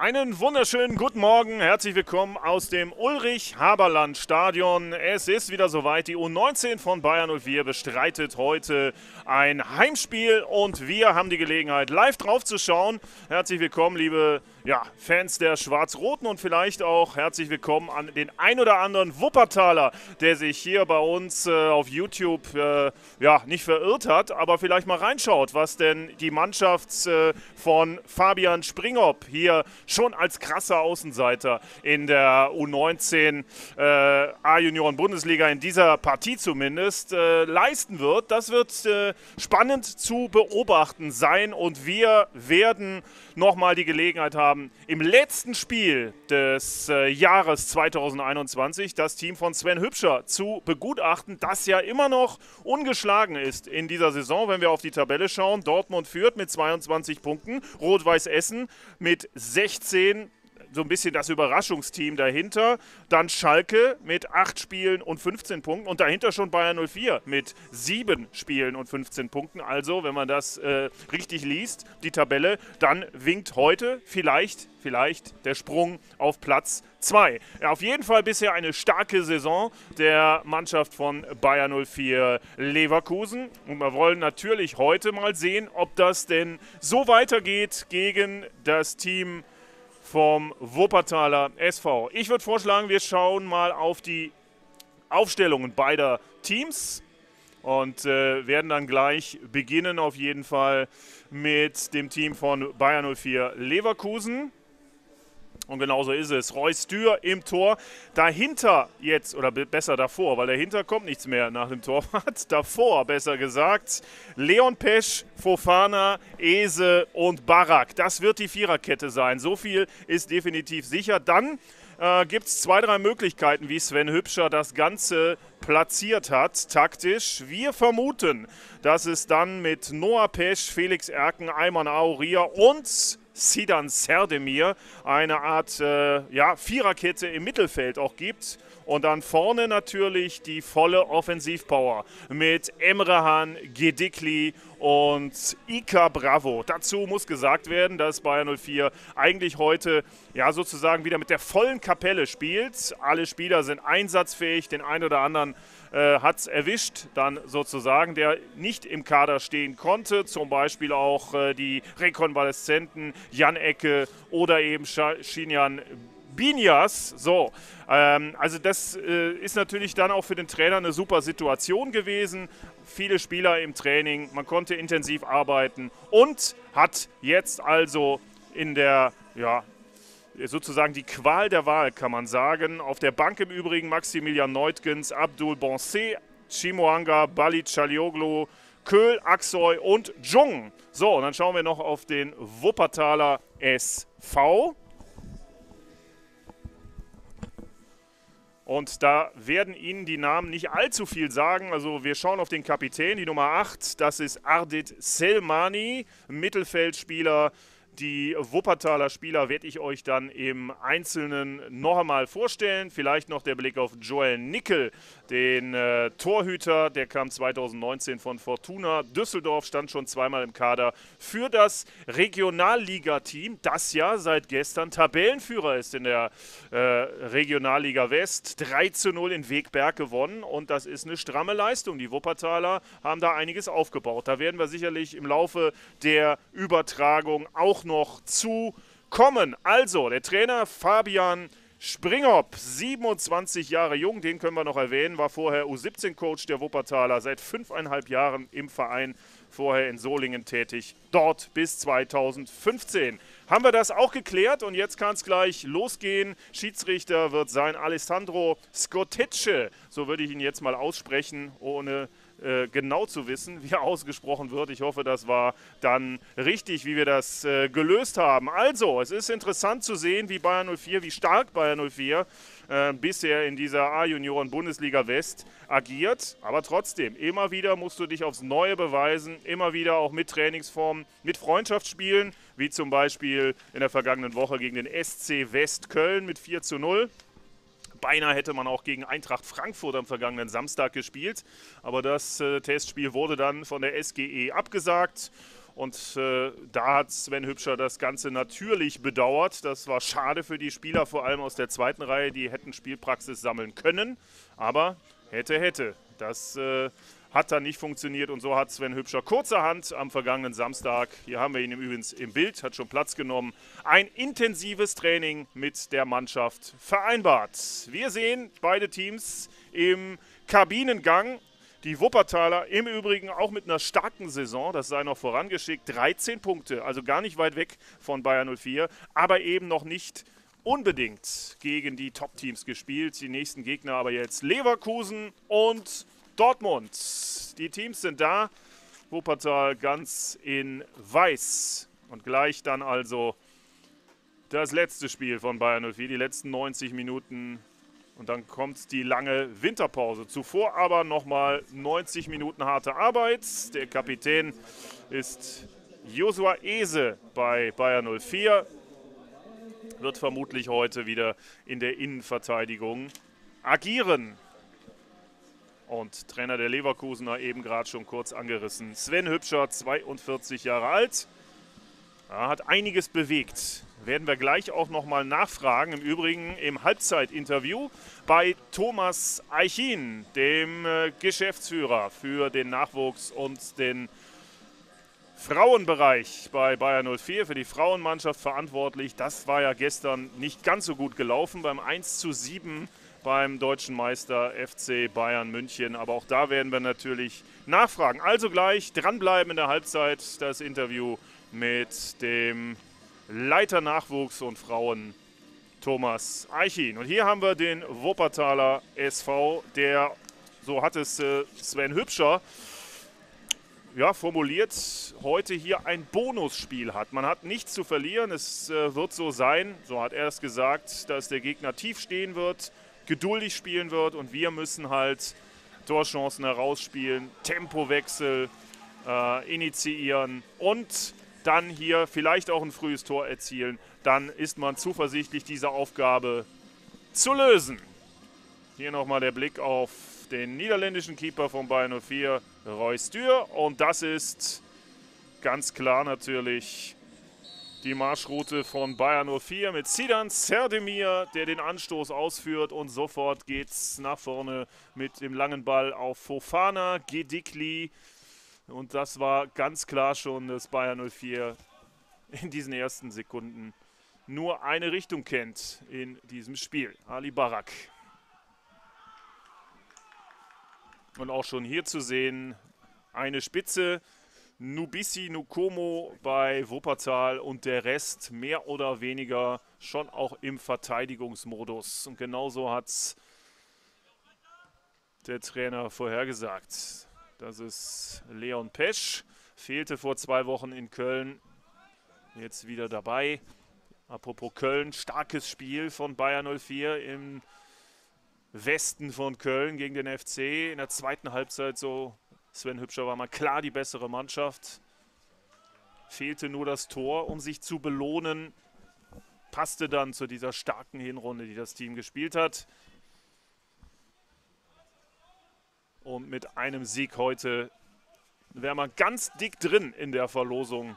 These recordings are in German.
Einen wunderschönen guten Morgen, herzlich willkommen aus dem Ulrich-Haberland-Stadion. Es ist wieder soweit, die U19 von Bayer 04 bestreitet heute ein Heimspiel und wir haben die Gelegenheit, live drauf zu schauen. Herzlich willkommen, liebe Fans der Schwarz-Roten und vielleicht auch herzlich willkommen an den ein oder anderen Wuppertaler, der sich hier bei uns auf YouTube nicht verirrt hat, aber vielleicht mal reinschaut, was denn die Mannschaft von Fabian Springob hier schon als krasser Außenseiter in der U19 A-Junioren-Bundesliga, in dieser Partie zumindest, leisten wird. Das wird spannend zu beobachten sein und wir werden nochmal die Gelegenheit haben, im letzten Spiel des Jahres 2021 das Team von Sven Hübscher zu begutachten, das ja immer noch ungeschlagen ist in dieser Saison, wenn wir auf die Tabelle schauen. Dortmund führt mit 22 Punkten, Rot-Weiß-Essen mit 16, so ein bisschen das Überraschungsteam dahinter, dann Schalke mit 8 Spielen und 15 Punkten und dahinter schon Bayer 04 mit 7 Spielen und 15 Punkten. Also, wenn man das richtig liest, die Tabelle, dann winkt heute vielleicht der Sprung auf Platz 2. Ja, auf jeden Fall bisher eine starke Saison der Mannschaft von Bayer 04 Leverkusen. Und wir wollen natürlich heute mal sehen, ob das denn so weitergeht gegen das Team vom Wuppertaler SV. Ich würde vorschlagen, wir schauen mal auf die Aufstellungen beider Teams und werden dann gleich beginnen auf jeden Fall mit dem Team von Bayer 04 Leverkusen. Und genauso ist es. Roy Stür im Tor. Dahinter jetzt, oder besser davor, weil dahinter kommt nichts mehr nach dem Torwart. Davor, besser gesagt, Leon Pesch, Fofana, Ese und Barak. Das wird die Viererkette sein. So viel ist definitiv sicher. Dann gibt es 2, 3 Möglichkeiten, wie Sven Hübscher das Ganze platziert hat, taktisch. Wir vermuten, dass es dann mit Noah Pesch, Felix Erken, Ayman Aurier und Zidan Sertdemir eine Art Viererkette im Mittelfeld auch gibt. Und dann vorne natürlich die volle Offensivpower mit Emrehan Gedikli und Iker Bravo. Dazu muss gesagt werden, dass Bayer 04 eigentlich heute sozusagen wieder mit der vollen Kapelle spielt. Alle Spieler sind einsatzfähig, den einen oder anderen hat es erwischt, dann sozusagen, der nicht im Kader stehen konnte. Zum Beispiel auch die Rekonvaleszenten Jan Ecke oder eben Shinyan Binjas. So, also das ist natürlich dann auch für den Trainer eine super Situation gewesen. Viele Spieler im Training, man konnte intensiv arbeiten und hat jetzt also in der, sozusagen die Qual der Wahl, kann man sagen. Auf der Bank im Übrigen Maximilian Neutgens, Abdul Bonsé, Chimoanga, Balicalioglu, Köhl, Aksoy und Jung. So, und dann schauen wir noch auf den Wuppertaler SV. Und da werden Ihnen die Namen nicht allzu viel sagen. Also wir schauen auf den Kapitän, die Nummer 8. Das ist Ardit Selmani, Mittelfeldspieler. Die Wuppertaler Spieler werde ich euch dann im Einzelnen noch einmal vorstellen. Vielleicht noch der Blick auf Joel Nickel, den Torhüter. Der kam 2019 von Fortuna Düsseldorf, stand schon zweimal im Kader für das Regionalliga-Team, das ja seit gestern Tabellenführer ist in der Regionalliga West. 3:0 in Wegberg gewonnen und das ist eine stramme Leistung. Die Wuppertaler haben da einiges aufgebaut. Da werden wir sicherlich im Laufe der Übertragung auch noch zu kommen. Also, der Trainer Fabian Springob, 27 Jahre jung, den können wir noch erwähnen, war vorher U17-Coach der Wuppertaler, seit 5,5 Jahren im Verein, vorher in Solingen tätig, dort bis 2015. Haben wir das auch geklärt und jetzt kann es gleich losgehen. Schiedsrichter wird sein Alessandro Scottice, so würde ich ihn jetzt mal aussprechen, ohne genau zu wissen, wie er ausgesprochen wird. Ich hoffe, das war dann richtig, wie wir das gelöst haben. Also, es ist interessant zu sehen, wie Bayer 04, wie stark Bayer 04 bisher in dieser A-Junioren-Bundesliga West agiert. Aber trotzdem, immer wieder musst du dich aufs Neue beweisen, immer wieder auch mit Trainingsformen, mit Freundschaftsspielen, wie zum Beispiel in der vergangenen Woche gegen den SC West Köln mit 4:0. Beinahe hätte man auch gegen Eintracht Frankfurt am vergangenen Samstag gespielt. Aber das Testspiel wurde dann von der SGE abgesagt. Und da hat Sven Hübscher das Ganze natürlich bedauert. Das war schade für die Spieler, vor allem aus der zweiten Reihe. Die hätten Spielpraxis sammeln können, aber hätte, hätte. Das hat dann nicht funktioniert und so hat Sven Hübscher kurzerhand am vergangenen Samstag, hier haben wir ihn übrigens im Bild, hat schon Platz genommen, ein intensives Training mit der Mannschaft vereinbart. Wir sehen beide Teams im Kabinengang. Die Wuppertaler im Übrigen auch mit einer starken Saison, das sei noch vorangeschickt, 13 Punkte, also gar nicht weit weg von Bayer 04, aber eben noch nicht unbedingt gegen die Top-Teams gespielt. Die nächsten Gegner aber jetzt Leverkusen und Dortmund. Die Teams sind da, Wuppertal ganz in Weiß und gleich dann also das letzte Spiel von Bayer 04, die letzten 90 Minuten. Und dann kommt die lange Winterpause. Zuvor aber nochmal 90 Minuten harte Arbeit. Der Kapitän ist Josua Ese bei Bayer 04. Wird vermutlich heute wieder in der Innenverteidigung agieren. Und Trainer der Leverkusener eben gerade schon kurz angerissen. Sven Hübscher, 42 Jahre alt. Er hat einiges bewegt. Werden wir gleich auch nochmal nachfragen. Im Übrigen im Halbzeitinterview bei Thomas Eichin, dem Geschäftsführer für den Nachwuchs und den Frauenbereich bei Bayer 04, für die Frauenmannschaft verantwortlich. Das war ja gestern nicht ganz so gut gelaufen beim 1:7 beim deutschen Meister FC Bayern München. Aber auch da werden wir natürlich nachfragen. Also gleich dranbleiben in der Halbzeit, das Interview mit dem Leiter Nachwuchs und Frauen Thomas Eichin. Und hier haben wir den Wuppertaler SV, der, so hat es Sven Hübscher ja formuliert, heute hier ein Bonusspiel hat. Man hat nichts zu verlieren, es wird so sein, so hat er es gesagt, dass der Gegner tief stehen wird, geduldig spielen wird und wir müssen halt Torchancen herausspielen, Tempowechsel initiieren und dann hier vielleicht auch ein frühes Tor erzielen, dann ist man zuversichtlich, diese Aufgabe zu lösen. Hier nochmal der Blick auf den niederländischen Keeper von Bayer 04, Roy Stür. Und das ist ganz klar natürlich die Marschroute von Bayer 04 mit Zidan Sertdemir, der den Anstoß ausführt. Und sofort geht's nach vorne mit dem langen Ball auf Fofana, Gedikli. Und das war ganz klar schon, dass Bayer 04 in diesen ersten Sekunden nur eine Richtung kennt in diesem Spiel. Ali Barak. Und auch schon hier zu sehen, eine Spitze. Nubisi Nukomo bei Wuppertal und der Rest mehr oder weniger schon auch im Verteidigungsmodus. Und genauso hat es der Trainer vorhergesagt. Das ist Leon Pesch, fehlte vor 2 Wochen in Köln, jetzt wieder dabei. Apropos Köln, starkes Spiel von Bayer 04 im Westen von Köln gegen den FC. In der zweiten Halbzeit, so Sven Hübscher, war mal klar die bessere Mannschaft. Fehlte nur das Tor, um sich zu belohnen. Passte dann zu dieser starken Hinrunde, die das Team gespielt hat. Und mit einem Sieg heute wäre man ganz dick drin in der Verlosung,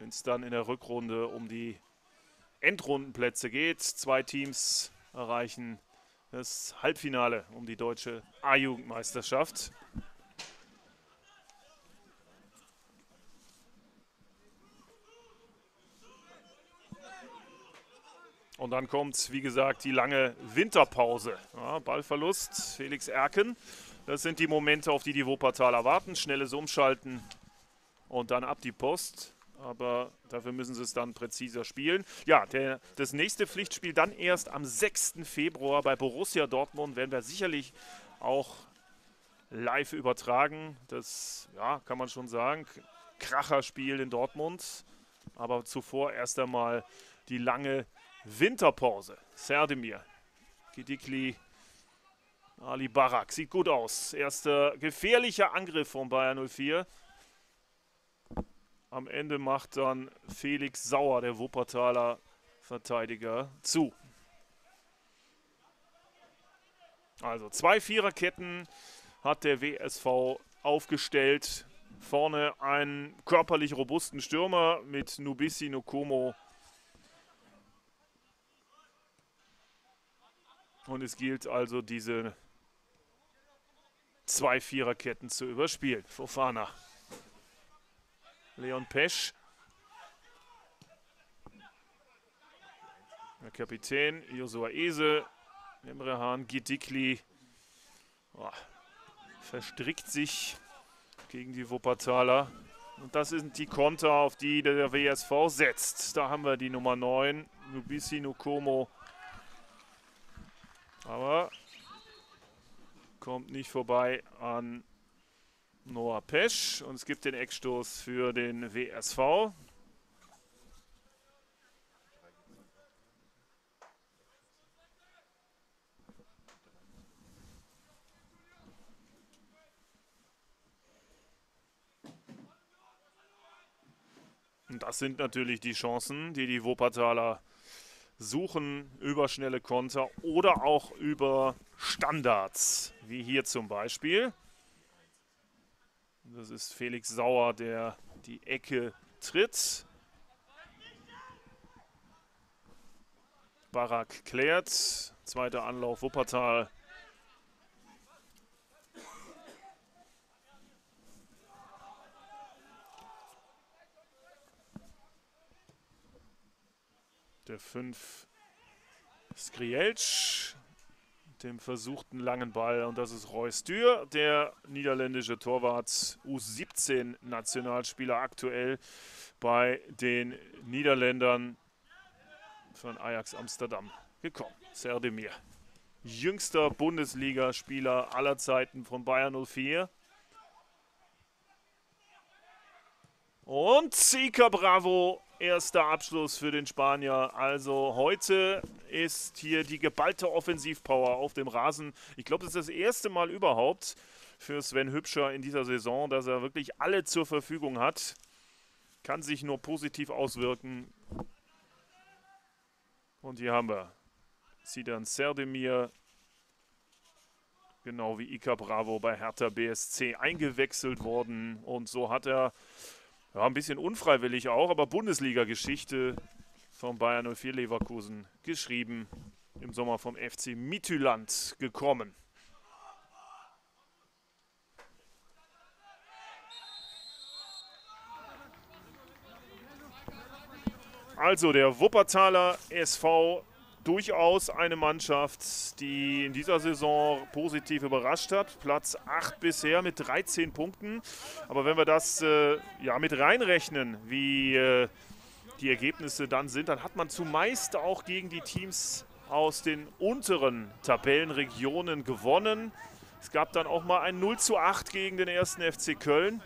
wenn es dann in der Rückrunde um die Endrundenplätze geht. 2 Teams erreichen das Halbfinale um die deutsche A-Jugendmeisterschaft. Und dann kommt, wie gesagt, die lange Winterpause. Ja, Ballverlust, Felix Erken. Das sind die Momente, auf die die Wuppertaler warten. Schnelles Umschalten und dann ab die Post. Aber dafür müssen sie es dann präziser spielen. Ja, das nächste Pflichtspiel dann erst am 6. Februar bei Borussia Dortmund. Werden wir sicherlich auch live übertragen. Das, ja, kann man schon sagen, Kracherspiel in Dortmund. Aber zuvor erst einmal die lange Winterpause. Sertdemir, Gedikli, Ali Barak. Sieht gut aus. Erster gefährlicher Angriff von Bayer 04. Am Ende macht dann Felix Sauer, der Wuppertaler Verteidiger, zu. Also 2 Viererketten hat der WSV aufgestellt. Vorne einen körperlich robusten Stürmer mit Nubisi Nukomo. Und es gilt also, diese zwei Viererketten zu überspielen. Fofana. Leon Pesch. Der Kapitän Josua Ese. Emrehan Gedikli verstrickt sich gegen die Wuppertaler. Und das sind die Konter, auf die der WSV setzt. Da haben wir die Nummer 9, Nubisi Nukomo. Aber kommt nicht vorbei an Noah Pesch. Und es gibt den Eckstoß für den WSV. Und das sind natürlich die Chancen, die die Wuppertaler suchen über schnelle Konter oder auch über Standards, wie hier zum Beispiel. Das ist Felix Sauer, der die Ecke tritt. Barak klärt, zweiter Anlauf Wuppertal. Der 5 Skrielc mit dem versuchten langen Ball. Und das ist Roy Stür, der niederländische Torwart, U17-Nationalspieler aktuell bei den Niederländern von Ajax Amsterdam gekommen. Sertdemir, jüngster Bundesligaspieler aller Zeiten von Bayer 04. Und Iker Bravo. Erster Abschluss für den Spanier. Also heute ist hier die geballte Offensivpower auf dem Rasen. Ich glaube, das ist das erste Mal überhaupt für Sven Hübscher in dieser Saison, dass er wirklich alle zur Verfügung hat. Kann sich nur positiv auswirken. Und hier haben wir Zidan Sertdemir, genau wie Iker Bravo bei Hertha BSC, eingewechselt worden. Und so hat er... Ja, ein bisschen unfreiwillig auch, aber Bundesliga-Geschichte von Bayer 04 Leverkusen geschrieben. Im Sommer vom FC Midtjylland gekommen. Also der Wuppertaler SV, durchaus eine Mannschaft, die in dieser Saison positiv überrascht hat. Platz 8 bisher mit 13 Punkten. Aber wenn wir das mit reinrechnen, wie die Ergebnisse dann sind, dann hat man zumeist auch gegen die Teams aus den unteren Tabellenregionen gewonnen. Es gab dann auch mal ein 0:8 gegen den 1. FC Köln.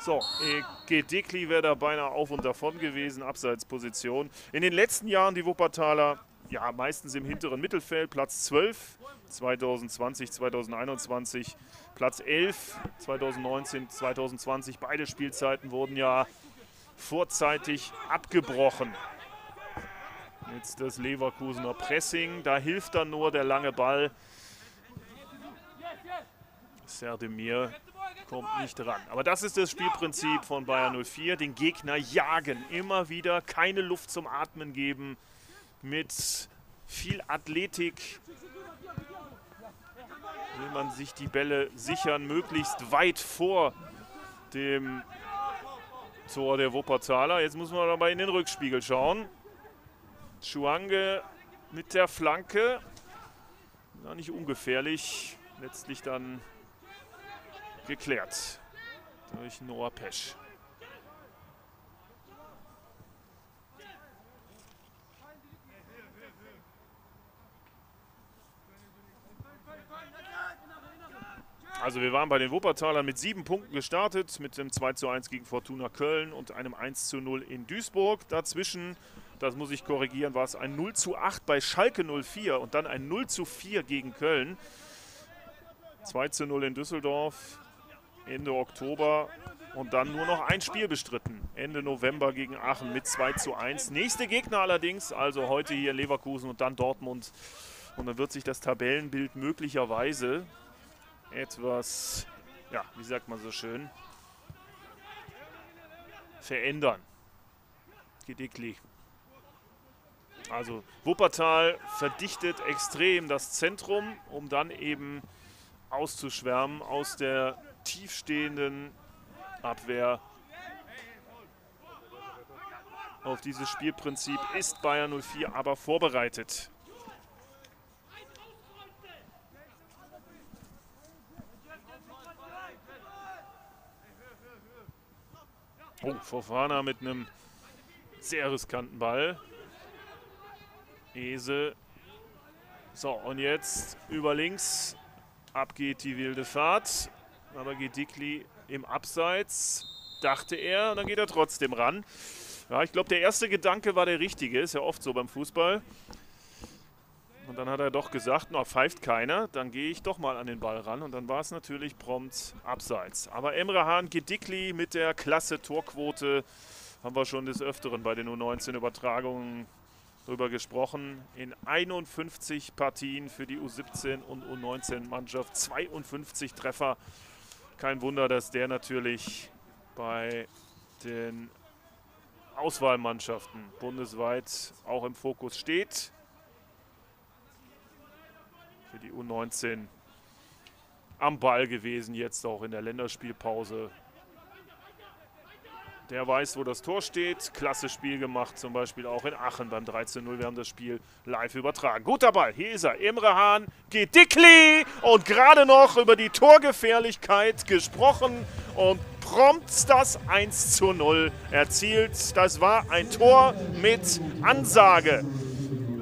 So, Gedikli wäre da beinahe auf und davon gewesen, Abseitsposition. In den letzten Jahren die Wuppertaler, ja, meistens im hinteren Mittelfeld, Platz 12, 2020, 2021, Platz 11, 2019, 2020. Beide Spielzeiten wurden ja vorzeitig abgebrochen. Jetzt das Leverkusener Pressing, da hilft dann nur der lange Ball. Sertdemir kommt nicht ran. Aber das ist das Spielprinzip von Bayer 04. Den Gegner jagen, immer wieder keine Luft zum Atmen geben, mit viel Athletik will man sich die Bälle sichern, möglichst weit vor dem Tor der Wuppertaler. Jetzt muss man dabei in den Rückspiegel schauen. Chimoanga mit der Flanke. Ja, nicht ungefährlich. Letztlich dann geklärt durch Noah Pesch. Also wir waren bei den Wuppertalern mit 7 Punkten gestartet, mit dem 2:1 gegen Fortuna Köln und einem 1:0 in Duisburg. Dazwischen, das muss ich korrigieren, war es ein 0:8 bei Schalke 04 und dann ein 0:4 gegen Köln. 2:0 in Düsseldorf Ende Oktober und dann nur noch ein Spiel bestritten. Ende November gegen Aachen mit 2:1. Nächste Gegner allerdings, also heute hier in Leverkusen und dann Dortmund. Und dann wird sich das Tabellenbild möglicherweise etwas, ja, wie sagt man so schön, verändern. Gedikli. Also Wuppertal verdichtet extrem das Zentrum, um dann eben auszuschwärmen aus der tiefstehenden Abwehr. Auf dieses Spielprinzip ist Bayer 04 aber vorbereitet. Oh, Fofana mit einem sehr riskanten Ball. Ese. So, und jetzt über links. Ab geht die wilde Fahrt. Aber Gedikli im Abseits, dachte er. Und dann geht er trotzdem ran. Ja, ich glaube, der erste Gedanke war der richtige. Ist ja oft so beim Fußball. Und dann hat er doch gesagt, na, pfeift keiner. Dann gehe ich doch mal an den Ball ran. Und dann war es natürlich prompt Abseits. Aber Emrehan Gedikli mit der klasse Torquote, haben wir schon des Öfteren bei den U19-Übertragungen drüber gesprochen. In 51 Partien für die U17 und U19-Mannschaft 52 Treffer. Kein Wunder, dass der natürlich bei den Auswahlmannschaften bundesweit auch im Fokus steht. Für die U19 am Ball gewesen, jetzt auch in der Länderspielpause. Der weiß, wo das Tor steht. Klasse Spiel gemacht, zum Beispiel auch in Aachen beim 13:0. Wir haben das Spiel live übertragen. Guter Ball, hier ist er, Emrehan Gedikli. Und gerade noch über die Torgefährlichkeit gesprochen und prompt das 1:0 erzielt. Das war ein Tor mit Ansage.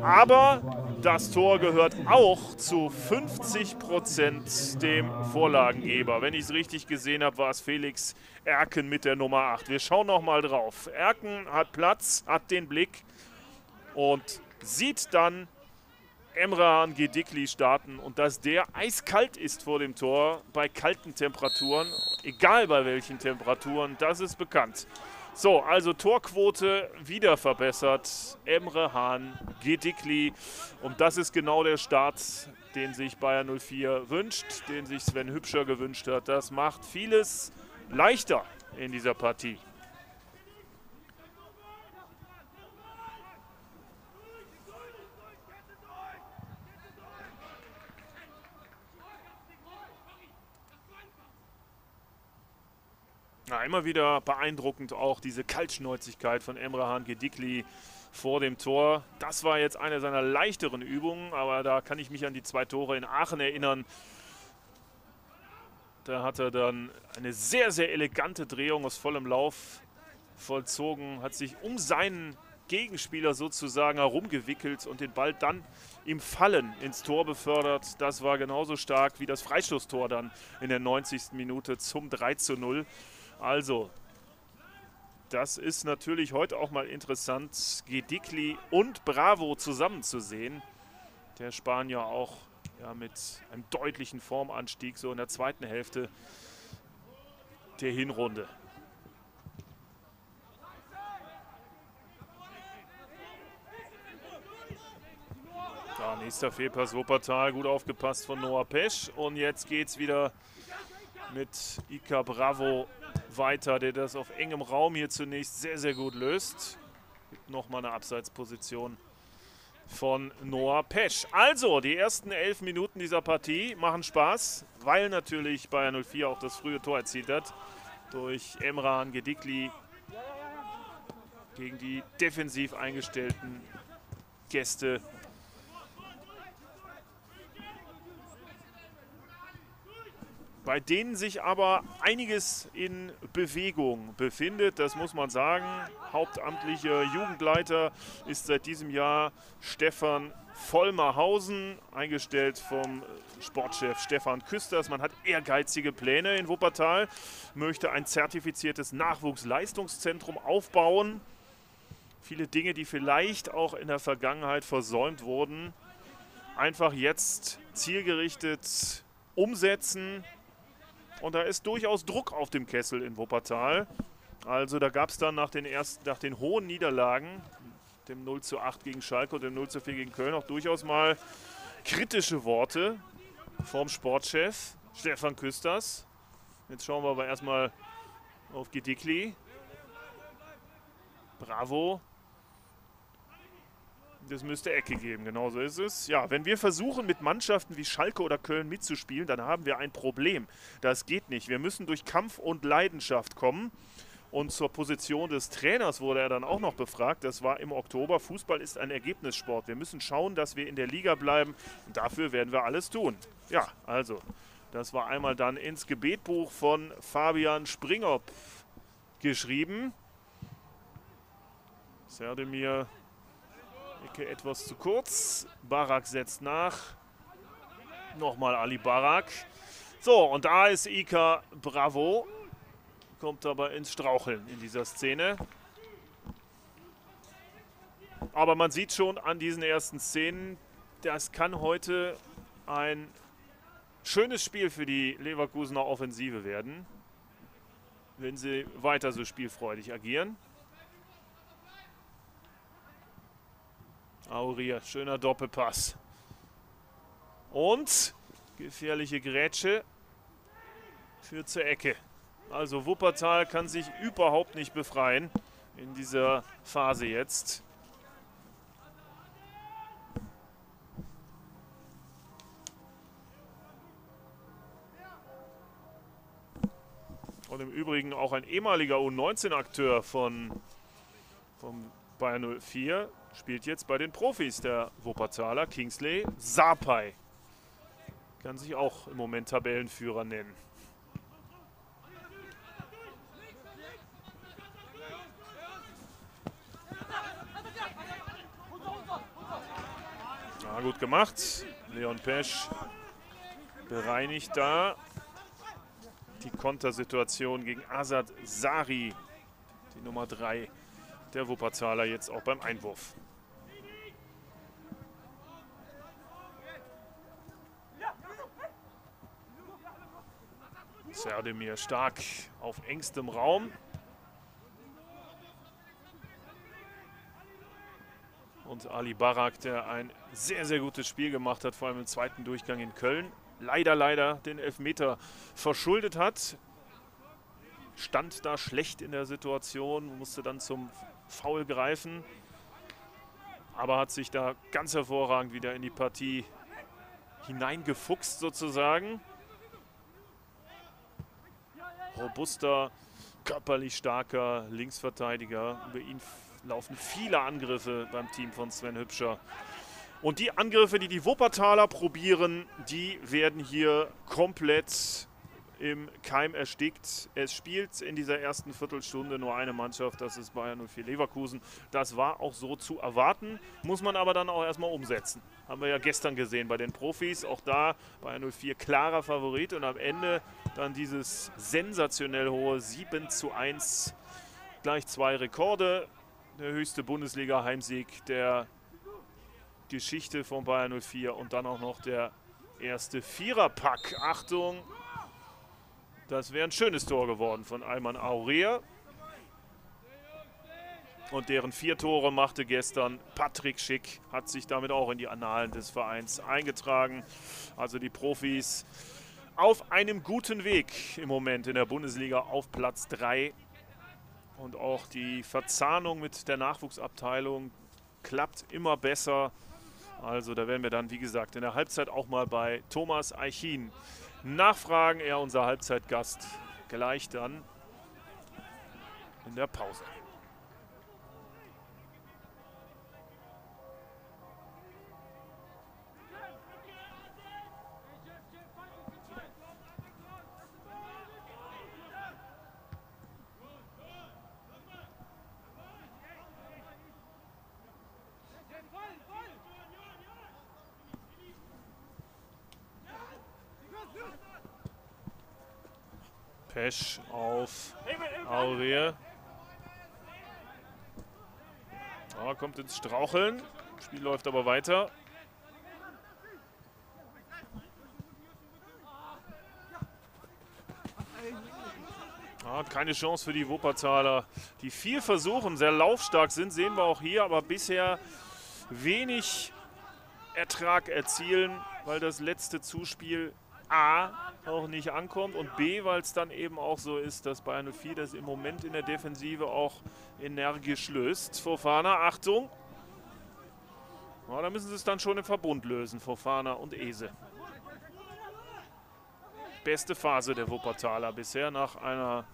Aber das Tor gehört auch zu 50% dem Vorlagengeber. Wenn ich es richtig gesehen habe, war es Felix Erken mit der Nummer 8. Wir schauen nochmal drauf. Erken hat Platz, hat den Blick und sieht dann Emrehan Gedikli starten. Und dass der eiskalt ist vor dem Tor, bei kalten Temperaturen, egal bei welchen Temperaturen, das ist bekannt. So, also Torquote wieder verbessert, Emrehan Gedikli, und das ist genau der Start, den sich Bayer 04 wünscht, den sich Sven Hübscher gewünscht hat. Das macht vieles leichter in dieser Partie. Na, immer wieder beeindruckend auch diese Kaltschnäuzigkeit von Emrehan Gedikli vor dem Tor. Das war jetzt eine seiner leichteren Übungen, aber da kann ich mich an die 2 Tore in Aachen erinnern. Da hat er dann eine sehr, sehr elegante Drehung aus vollem Lauf vollzogen, hat sich um seinen Gegenspieler sozusagen herumgewickelt und den Ball dann im Fallen ins Tor befördert. Das war genauso stark wie das Freistoßtor dann in der 90. Minute zum 3:0. Also, das ist natürlich heute auch mal interessant, Gedikli und Bravo zusammen zu sehen. Der Spanier auch ja, mit einem deutlichen Formanstieg, so in der zweiten Hälfte der Hinrunde. Ja, nächster Fehlpass Wuppertal, gut aufgepasst von Noah Pesch. Und jetzt geht's wieder mit Iker Bravo weiter, der das auf engem Raum hier zunächst sehr, sehr gut löst. Nochmal eine Abseitsposition von Noah Pesch. Also, die ersten 11 Minuten dieser Partie machen Spaß, weil natürlich Bayer 04 auch das frühe Tor erzielt hat. Durch Emrehan Gedikli gegen die defensiv eingestellten Gäste. Bei denen sich aber einiges in Bewegung befindet, das muss man sagen. Hauptamtlicher Jugendleiter ist seit diesem Jahr Stefan Vollmerhausen, eingestellt vom Sportchef Stefan Küsters. Man hat ehrgeizige Pläne in Wuppertal, möchte ein zertifiziertes Nachwuchsleistungszentrum aufbauen. Viele Dinge, die vielleicht auch in der Vergangenheit versäumt wurden, einfach jetzt zielgerichtet umsetzen. Und da ist durchaus Druck auf dem Kessel in Wuppertal. Also da gab es dann nach den hohen Niederlagen, dem 0:8 gegen Schalke und dem 0:4 gegen Köln, auch durchaus mal kritische Worte vom Sportchef Stefan Küsters. Jetzt schauen wir aber erstmal auf Gedikli. Bravo. Das müsste Ecke geben, genau so ist es. Ja, wenn wir versuchen, mit Mannschaften wie Schalke oder Köln mitzuspielen, dann haben wir ein Problem. Das geht nicht. Wir müssen durch Kampf und Leidenschaft kommen. Und zur Position des Trainers wurde er dann auch noch befragt. Das war im Oktober. Fußball ist ein Ergebnissport. Wir müssen schauen, dass wir in der Liga bleiben. Und dafür werden wir alles tun. Ja, also, das war einmal dann ins Gebetbuch von Fabian Springob geschrieben. Sertdemir... Ecke etwas zu kurz. Barak setzt nach. Nochmal Ali Barak. So, und da ist Iker Bravo. Kommt aber ins Straucheln in dieser Szene. Aber man sieht schon an diesen ersten Szenen, das kann heute ein schönes Spiel für die Leverkusener Offensive werden, wenn sie weiter so spielfreudig agieren. Aurier, schöner Doppelpass. Und gefährliche Grätsche führt zur Ecke. Also Wuppertal kann sich überhaupt nicht befreien in dieser Phase jetzt. Und im Übrigen auch ein ehemaliger U19-Akteur vom Bayer 04 spielt jetzt bei den Profis, der Wuppertaler Kingsley Sarpay. Kann sich auch im Moment Tabellenführer nennen. Ja, gut gemacht. Leon Pesch bereinigt da die Kontersituation gegen Azad Sari, die Nummer 3. Der Wuppertaler jetzt auch beim Einwurf. Sertdemir stark auf engstem Raum. Und Ali Barak, der ein sehr, sehr gutes Spiel gemacht hat, vor allem im zweiten Durchgang in Köln. Leider den Elfmeter verschuldet hat. Stand da schlecht in der Situation, musste dann zum Foul greifen, aber hat sich da ganz hervorragend wieder in die Partie hineingefuchst sozusagen. Robuster, körperlich starker Linksverteidiger. Über ihn laufen viele Angriffe beim Team von Sven Hübscher. Und die Angriffe, die die Wuppertaler probieren, die werden hier komplett im Keim erstickt. Es spielt in dieser ersten Viertelstunde nur eine Mannschaft, das ist Bayer 04 Leverkusen. Das war auch so zu erwarten, muss man aber dann auch erstmal umsetzen. Haben wir ja gestern gesehen bei den Profis, auch da Bayer 04 klarer Favorit und am Ende dann dieses sensationell hohe 7:1, gleich 2 Rekorde. Der höchste Bundesliga-Heimsieg der Geschichte von Bayer 04 und dann auch noch der erste Viererpack. Achtung! Das wäre ein schönes Tor geworden von Ayman Aurier. Und deren 4 Tore machte gestern Patrick Schick, hat sich damit auch in die Annalen des Vereins eingetragen. Also die Profis auf einem guten Weg im Moment in der Bundesliga auf Platz 3. Und auch die Verzahnung mit der Nachwuchsabteilung klappt immer besser. Also da werden wir dann, wie gesagt, in der Halbzeit auch mal bei Thomas Eichin nachfragen, er unser Halbzeitgast gleich dann in der Pause. Pesch auf Aurier. Oh, kommt ins Straucheln. Das Spiel läuft aber weiter. Oh, keine Chance für die Wuppertaler, die viel versuchen, sehr laufstark sind, sehen wir auch hier, aber bisher wenig Ertrag erzielen, weil das letzte Zuspiel A, auch nicht ankommt und B, weil es dann eben auch so ist, dass Bayer 04 das im Moment in der Defensive auch energisch löst. Fofana, Achtung! Ja, da müssen sie es dann schon im Verbund lösen, Fofana und Ese. Beste Phase der Wuppertaler bisher nach einer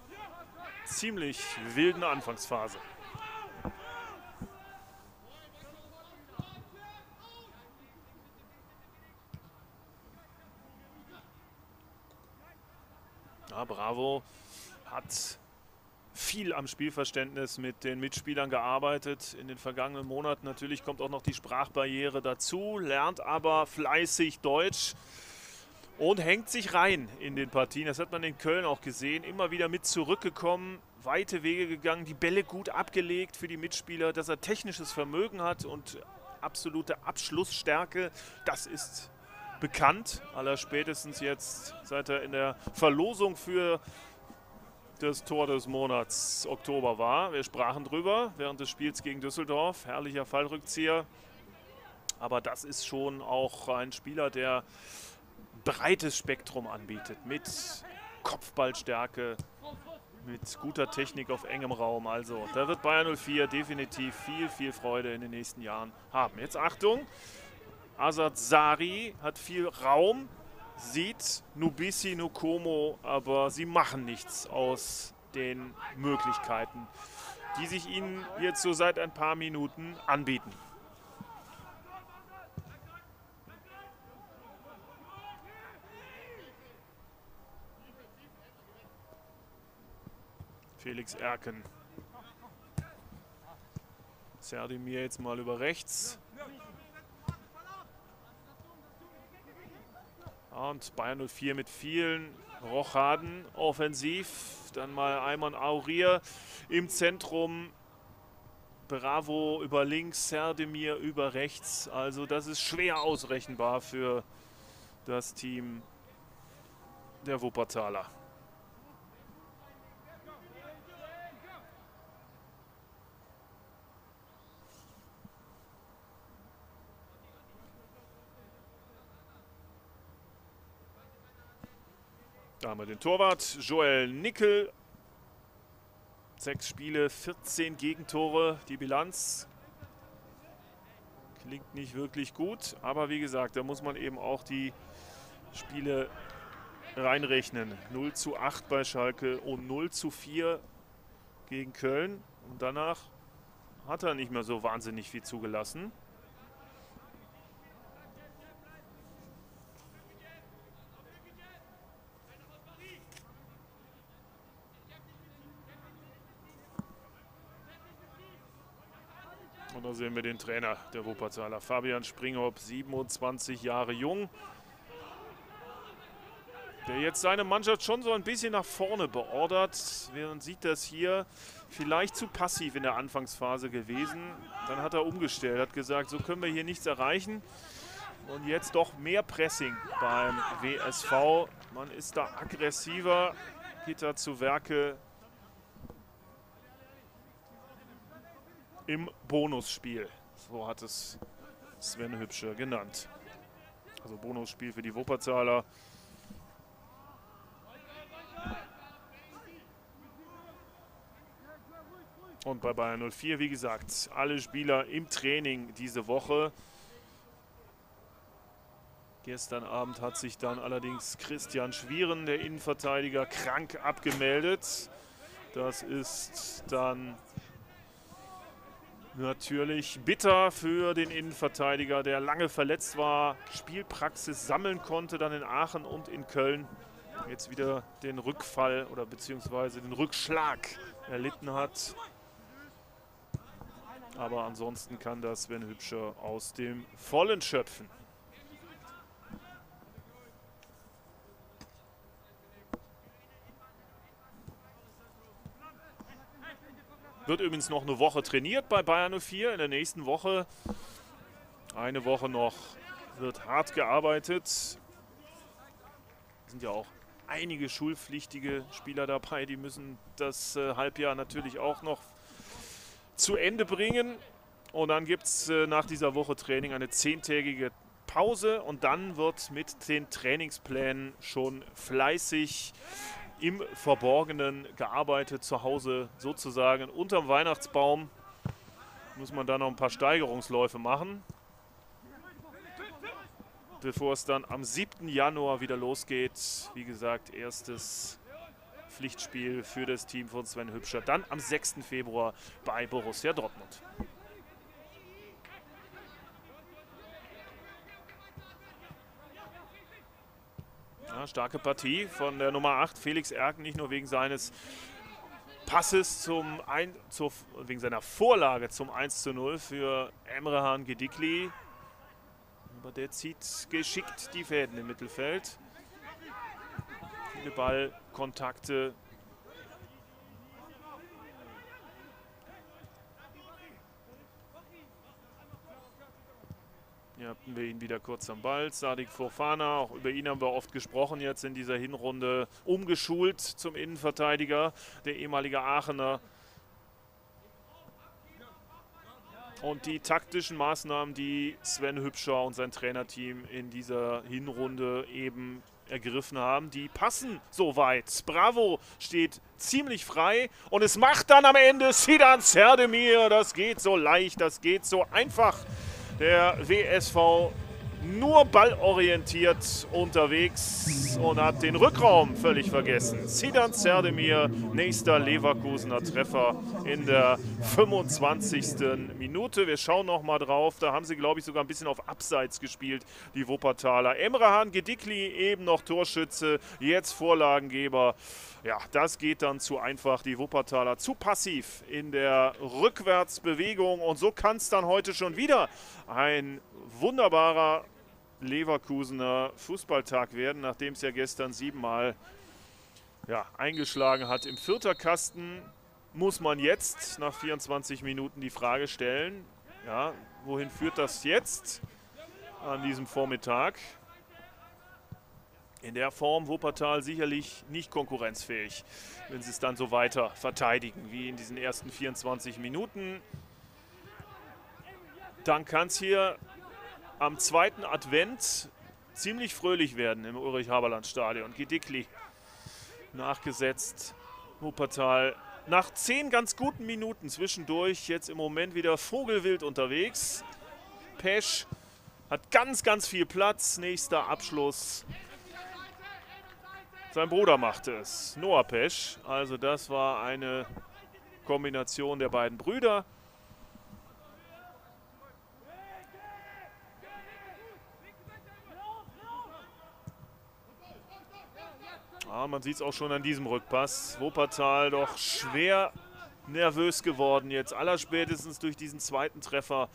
ziemlich wilden Anfangsphase. Ja, Bravo hat viel am Spielverständnis mit den Mitspielern gearbeitet in den vergangenen Monaten. Natürlich kommt auch noch die Sprachbarriere dazu, lernt aber fleißig Deutsch und hängt sich rein in den Partien. Das hat man in Köln auch gesehen. Immer wieder mit zurückgekommen, weite Wege gegangen, die Bälle gut abgelegt für die Mitspieler, dass er technisches Vermögen hat und absolute Abschlussstärke. Das ist bekannt, allerspätestens jetzt, seit er in der Verlosung für das Tor des Monats Oktober war. Wir sprachen drüber während des Spiels gegen Düsseldorf. Herrlicher Fallrückzieher. Aber das ist schon auch ein Spieler, der ein breites Spektrum anbietet. Mit Kopfballstärke, mit guter Technik auf engem Raum. Also, da wird Bayer 04 definitiv viel, viel Freude in den nächsten Jahren haben. Jetzt Achtung! Azad Sari hat viel Raum, sieht Nubisi Nukomo, aber sie machen nichts aus den Möglichkeiten, die sich ihnen jetzt so seit ein paar Minuten anbieten. Felix Erken. Sertdemir jetzt mal über rechts. Und Bayer 04 mit vielen Rochaden offensiv. Dann mal Ayman Aurier im Zentrum. Bravo über links, Sertdemir über rechts. Also das ist schwer ausrechenbar für das Team der Wuppertaler. Da haben wir den Torwart, Joel Nickel. 6 Spiele, 14 Gegentore. Die Bilanz klingt nicht wirklich gut. Aber wie gesagt, da muss man eben auch die Spiele reinrechnen. 0:8 bei Schalke und 0:4 gegen Köln. Und danach hat er nicht mehr so wahnsinnig viel zugelassen. Und da sehen wir den Trainer der Wuppertaler, Fabian Springob, 27 Jahre jung. Der jetzt seine Mannschaft schon so ein bisschen nach vorne beordert. Man sieht das hier, vielleicht zu passiv in der Anfangsphase gewesen. Dann hat er umgestellt, hat gesagt, so können wir hier nichts erreichen. Und jetzt doch mehr Pressing beim WSV. Man ist da aggressiver, geht da zu Werke. Im Bonusspiel, so hat es Sven Hübscher genannt. Also Bonusspiel für die Wuppertaler. Und bei Bayer 04, wie gesagt, alle Spieler im Training diese Woche. Gestern Abend hat sich dann allerdings Christian Schwieren, der Innenverteidiger, krank abgemeldet. Das ist dann natürlich bitter für den Innenverteidiger, der lange verletzt war, Spielpraxis sammeln konnte, dann in Aachen und in Köln. Jetzt wieder den Rückfall oder beziehungsweise den Rückschlag erlitten hat. Aber ansonsten kann das Sven Hübscher aus dem Vollen schöpfen. Wird übrigens noch eine Woche trainiert bei Bayer 04. In der nächsten Woche, eine Woche noch, wird hart gearbeitet. Es sind ja auch einige schulpflichtige Spieler dabei. Die müssen das Halbjahr natürlich auch noch zu Ende bringen. Und dann gibt es nach dieser Woche Training eine 10-tägige Pause und dann wird mit den Trainingsplänen schon fleißig im Verborgenen gearbeitet, zu Hause sozusagen unterm Weihnachtsbaum. Muss man da noch ein paar Steigerungsläufe machen, bevor es dann am 7. Januar wieder losgeht. Wie gesagt, erstes Pflichtspiel für das Team von Sven Hübscher, dann am 6. Februar bei Borussia Dortmund. Ja, starke Partie von der Nummer 8, Felix Erken, nicht nur wegen seines Passes wegen seiner Vorlage zum 1:0 für Emrehan Gedikli. Aber der zieht geschickt die Fäden im Mittelfeld. Viele Ballkontakte. Hier hatten wir ihn wieder kurz am Ball. Sadik Fofana, auch über ihn haben wir oft gesprochen, jetzt in dieser Hinrunde umgeschult zum Innenverteidiger, der ehemalige Aachener. Und die taktischen Maßnahmen, die Sven Hübscher und sein Trainerteam in dieser Hinrunde eben ergriffen haben, die passen soweit. Bravo steht ziemlich frei und es macht dann am Ende Zidan Sertdemir. Das geht so leicht, das geht so einfach. Der WSV nur ballorientiert unterwegs und hat den Rückraum völlig vergessen. Zidan Sertdemir, nächster Leverkusener Treffer in der 25. Minute. Wir schauen nochmal drauf. Da haben sie, glaube ich, sogar ein bisschen auf Abseits gespielt, die Wuppertaler. Emrehan Gedikli eben noch Torschütze, jetzt Vorlagengeber. Ja, das geht dann zu einfach, die Wuppertaler zu passiv in der Rückwärtsbewegung. Und so kann es dann heute schon wieder ein wunderbarer Leverkusener Fußballtag werden, nachdem es ja gestern 7-mal eingeschlagen hat. Im Vierterkasten muss man jetzt nach 24 Minuten die Frage stellen, ja, wohin führt das jetzt an diesem Vormittag? In der Form Wuppertal sicherlich nicht konkurrenzfähig, wenn sie es dann so weiter verteidigen wie in diesen ersten 24 Minuten. Dann kann es hier am zweiten Advent ziemlich fröhlich werden im Ulrich-Haberland-Stadion. Gedikli nachgesetzt. Wuppertal nach 10 ganz guten Minuten zwischendurch jetzt im Moment wieder vogelwild unterwegs. Pesch hat ganz, ganz viel Platz. Nächster Abschluss. Sein Bruder machte es, Noah Pesch. Also das war eine Kombination der beiden Brüder. Ah, man sieht es auch schon an diesem Rückpass. Wuppertal doch schwer nervös geworden jetzt, allerspätestens durch diesen zweiten Treffer.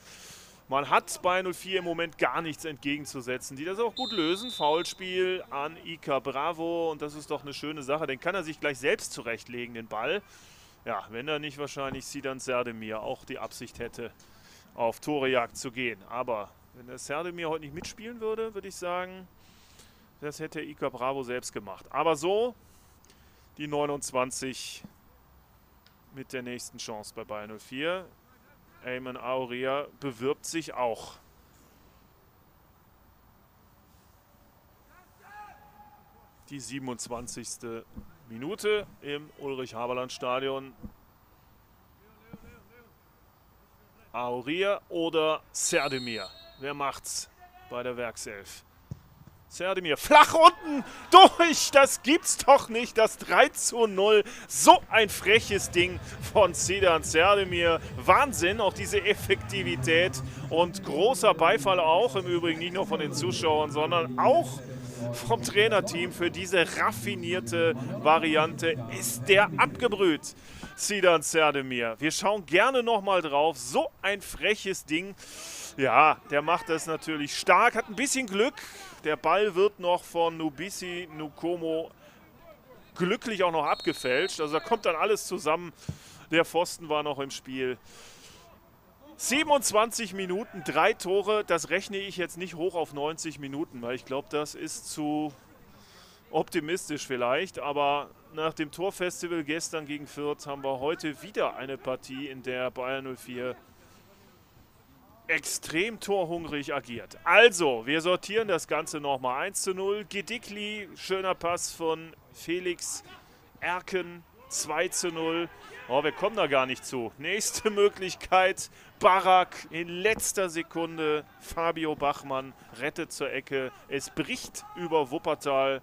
Man hat bei 04 im Moment gar nichts entgegenzusetzen, die das auch gut lösen. Foulspiel an Iker Bravo und das ist doch eine schöne Sache. Den kann er sich gleich selbst zurechtlegen, den Ball. Ja, wenn er nicht wahrscheinlich Zidan Sertdemir auch die Absicht hätte, auf Torejagd zu gehen. Aber wenn der Sertdemir heute nicht mitspielen würde, würde ich sagen, das hätte Iker Bravo selbst gemacht. Aber so die 29 mit der nächsten Chance bei Bayer 04. Ayman Aurier bewirbt sich auch. Die 27. Minute im Ulrich-Haberland-Stadion. Aurier oder Sertdemir? Wer macht's bei der Werkself? Sertdemir flach unten durch, das gibt's doch nicht, das 3:0, so ein freches Ding von Zidan Sertdemir, Wahnsinn, auch diese Effektivität und großer Beifall auch, im Übrigen nicht nur von den Zuschauern, sondern auch vom Trainerteam für diese raffinierte Variante. Ist der abgebrüht, Zidan Sertdemir. Wir schauen gerne nochmal drauf, so ein freches Ding. Ja, der macht das natürlich stark, hat ein bisschen Glück. Der Ball wird noch von Nubisi Nukomo glücklich auch noch abgefälscht. Also da kommt dann alles zusammen. Der Pfosten war noch im Spiel. 27 Minuten, 3 Tore. Das rechne ich jetzt nicht hoch auf 90 Minuten, weil ich glaube, das ist zu optimistisch vielleicht. Aber nach dem Torfestival gestern gegen Fürth haben wir heute wieder eine Partie, in der Bayer 04 extrem torhungrig agiert. Also, wir sortieren das Ganze nochmal. 1:0. Gedikli, schöner Pass von Felix Erken. 2:0. Oh, wir kommen da gar nicht zu. Nächste Möglichkeit. Barak in letzter Sekunde. Fabio Bachmann rettet zur Ecke. Es bricht über Wuppertal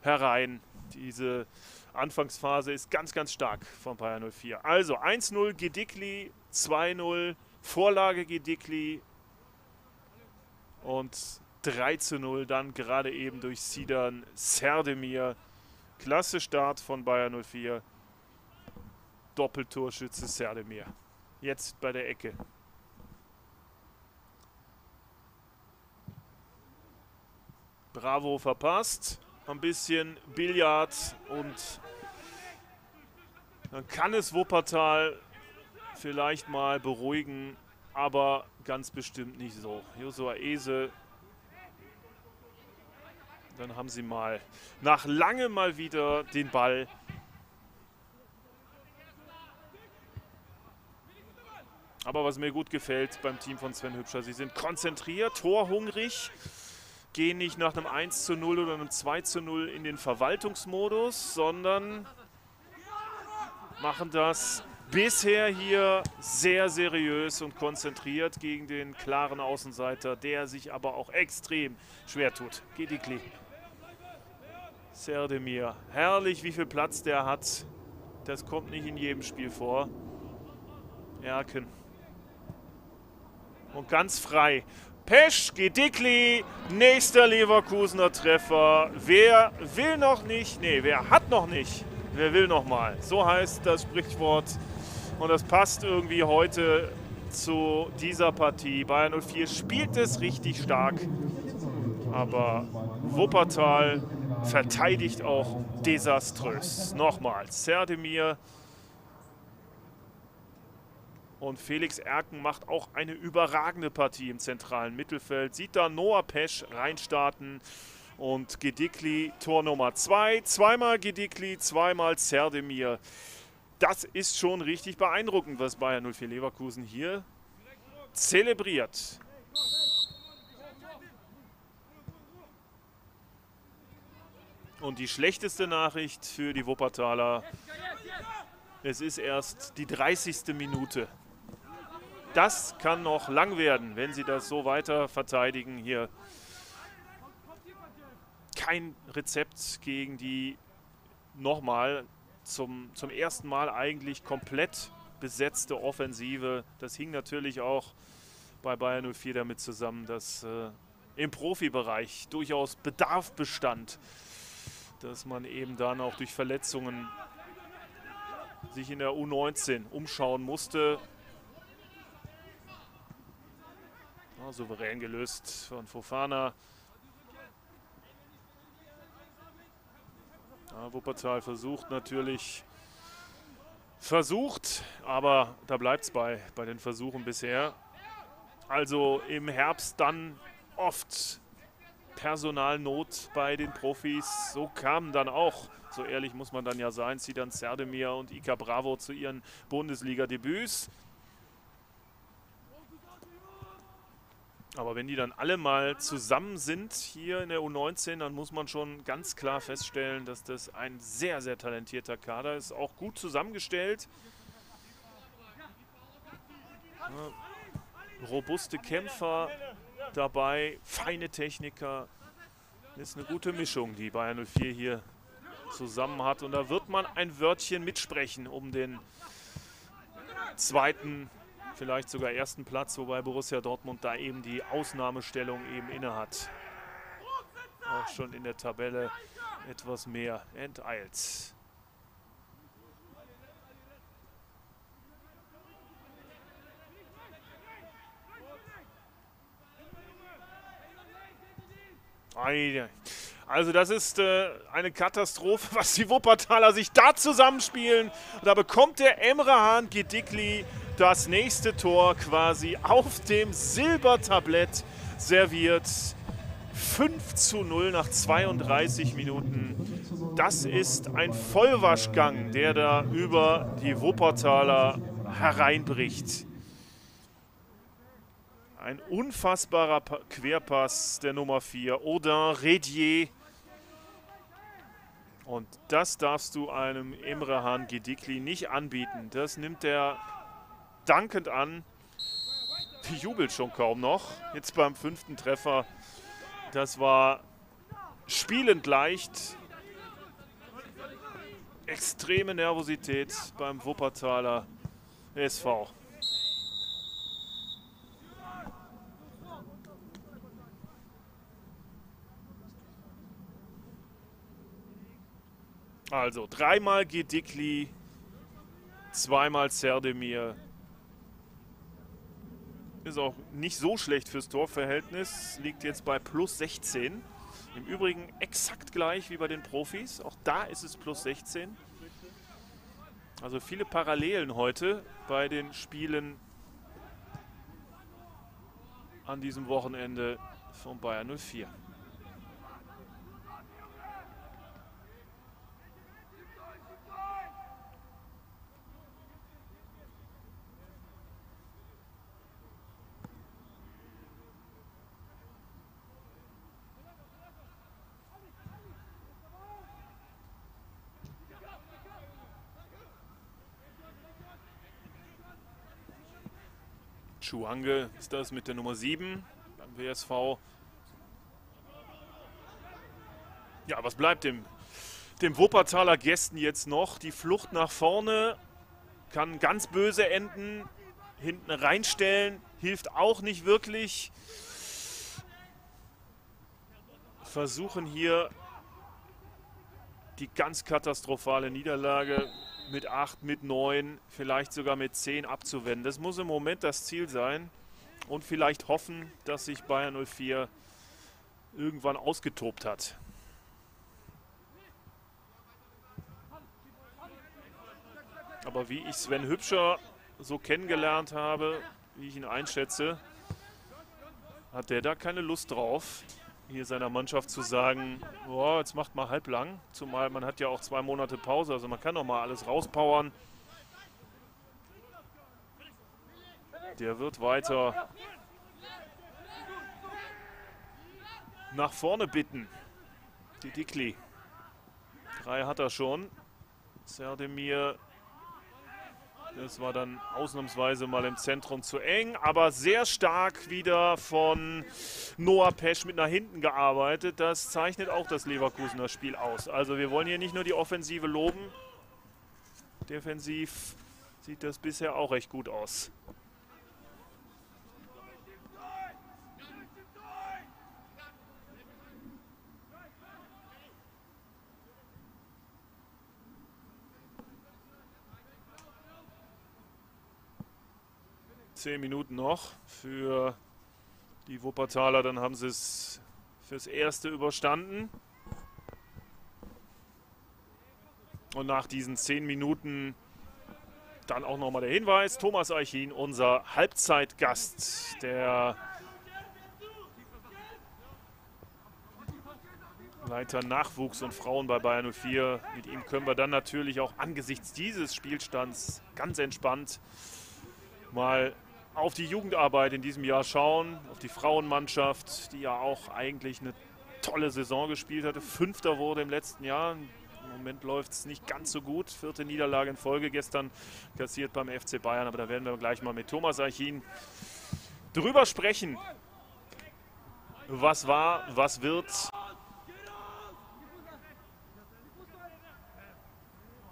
herein. Diese Anfangsphase ist ganz, ganz stark von Bayer 04. Also 1:0 Gedikli, 2:0 Vorlage Gedikli und 3:0 dann gerade eben durch Zidan Sertdemir. Klasse Start von Bayer 04. Doppeltorschütze Sertdemir. Jetzt bei der Ecke. Bravo verpasst. Ein bisschen Billard und dann kann es Wuppertal vielleicht mal beruhigen, aber ganz bestimmt nicht so. Josua Ese, dann haben sie mal nach lange mal wieder den Ball. Aber was mir gut gefällt beim Team von Sven Hübscher, sie sind konzentriert, torhungrig. Gehen nicht nach einem 1:0 oder einem 2:0 in den Verwaltungsmodus, sondern machen das bisher hier sehr seriös und konzentriert gegen den klaren Außenseiter, der sich aber auch extrem schwer tut. Gedikli. Sertdemir. Herrlich, wie viel Platz der hat. Das kommt nicht in jedem Spiel vor. Erken. Und ganz frei. Pesch, Gedikli, nächster Leverkusener Treffer. Wer will noch nicht? Nee, wer hat noch nicht? Wer will noch mal? So heißt das Sprichwort. Und das passt irgendwie heute zu dieser Partie. Bayer 04 spielt es richtig stark. Aber Wuppertal verteidigt auch desaströs. Nochmals, Sertdemir. Und Felix Erken macht auch eine überragende Partie im zentralen Mittelfeld. Sieht da Noah Pesch reinstarten. Und Gedikli, Tor Nummer 2. Zweimal Gedikli, zweimal Sertdemir. Das ist schon richtig beeindruckend, was Bayer 04 Leverkusen hier zelebriert. Und die schlechteste Nachricht für die Wuppertaler: Es ist erst die 30. Minute. Das kann noch lang werden, wenn sie das so weiter verteidigen hier. Kein Rezept gegen die nochmal zum ersten Mal eigentlich komplett besetzte Offensive. Das hing natürlich auch bei Bayer 04 damit zusammen, dass im Profibereich durchaus Bedarf bestand, dass man eben dann auch durch Verletzungen sich in der U19 umschauen musste. Ja, souverän gelöst von Fofana. Ja, Wuppertal versucht, aber da bleibt es bei den Versuchen bisher. Also im Herbst dann oft Personalnot bei den Profis. So kamen dann auch, so ehrlich muss man dann ja sein, Zidan Sertdemir und Iker Bravo zu ihren Bundesliga-Debüts. Aber wenn die dann alle mal zusammen sind hier in der U19, dann muss man schon ganz klar feststellen, dass das ein sehr, sehr talentierter Kader ist. Auch gut zusammengestellt. Robuste Kämpfer dabei, feine Techniker. Das ist eine gute Mischung, die Bayer 04 hier zusammen hat. Und da wird man ein Wörtchen mitsprechen um den zweiten, vielleicht sogar ersten Platz, wobei Borussia Dortmund da eben die Ausnahmestellung eben inne hat. Auch schon in der Tabelle etwas mehr enteilt. Also das ist eine Katastrophe, was die Wuppertaler sich da zusammenspielen. Und da bekommt der Emrehan Gedikli das nächste Tor quasi auf dem Silbertablett serviert. 5:0 nach 32 Minuten. Das ist ein Vollwaschgang, der da über die Wuppertaler hereinbricht. Ein unfassbarer Querpass der Nummer 4. Odin, Redier. Und das darfst du einem Emrehan Gedikli nicht anbieten. Das nimmt er dankend an. Die jubelt schon kaum noch. Jetzt beim 5. Treffer. Das war spielend leicht. Extreme Nervosität beim Wuppertaler SV. Also dreimal Gedikli, zweimal Sertdemir. Ist auch nicht so schlecht fürs Torverhältnis. Liegt jetzt bei plus 16. Im Übrigen exakt gleich wie bei den Profis. Auch da ist es plus 16. Also viele Parallelen heute bei den Spielen an diesem Wochenende von Bayer 04. Chimoanga ist das mit der Nummer 7 beim WSV. Ja, was bleibt dem Wuppertaler Gästen jetzt noch? Die Flucht nach vorne kann ganz böse enden. Hinten reinstellen hilft auch nicht wirklich. Versuchen hier die ganz katastrophale Niederlage mit 8, mit 9, vielleicht sogar mit 10 abzuwenden. Das muss im Moment das Ziel sein und vielleicht hoffen, dass sich Bayer 04 irgendwann ausgetobt hat. Aber wie ich Sven Hübscher so kennengelernt habe, wie ich ihn einschätze, hat der da keine Lust drauf, hier seiner Mannschaft zu sagen, boah, jetzt macht mal halblang, zumal man hat ja auch 2 Monate Pause, also man kann noch mal alles rauspowern. Der wird weiter nach vorne bitten. Gedikli. 3 hat er schon. Sertdemir. Das war dann ausnahmsweise mal im Zentrum zu eng, aber sehr stark wieder von Noah Pesch mit nach hinten gearbeitet. Das zeichnet auch das Leverkusener Spiel aus. Also wir wollen hier nicht nur die Offensive loben. Defensiv sieht das bisher auch recht gut aus. Minuten noch für die Wuppertaler, dann haben sie es fürs Erste überstanden. Und nach diesen 10 Minuten dann auch nochmal der Hinweis, Thomas Eichin, unser Halbzeitgast, der Leiter Nachwuchs und Frauen bei Bayer 04. Mit ihm können wir dann natürlich auch angesichts dieses Spielstands ganz entspannt mal auf die Jugendarbeit in diesem Jahr schauen, auf die Frauenmannschaft, die ja auch eigentlich eine tolle Saison gespielt hatte. 5. wurde im letzten Jahr. Im Moment läuft es nicht ganz so gut. 4. Niederlage in Folge gestern kassiert beim FC Bayern. Aber da werden wir gleich mal mit Thomas Eichin drüber sprechen. Was war, was wird.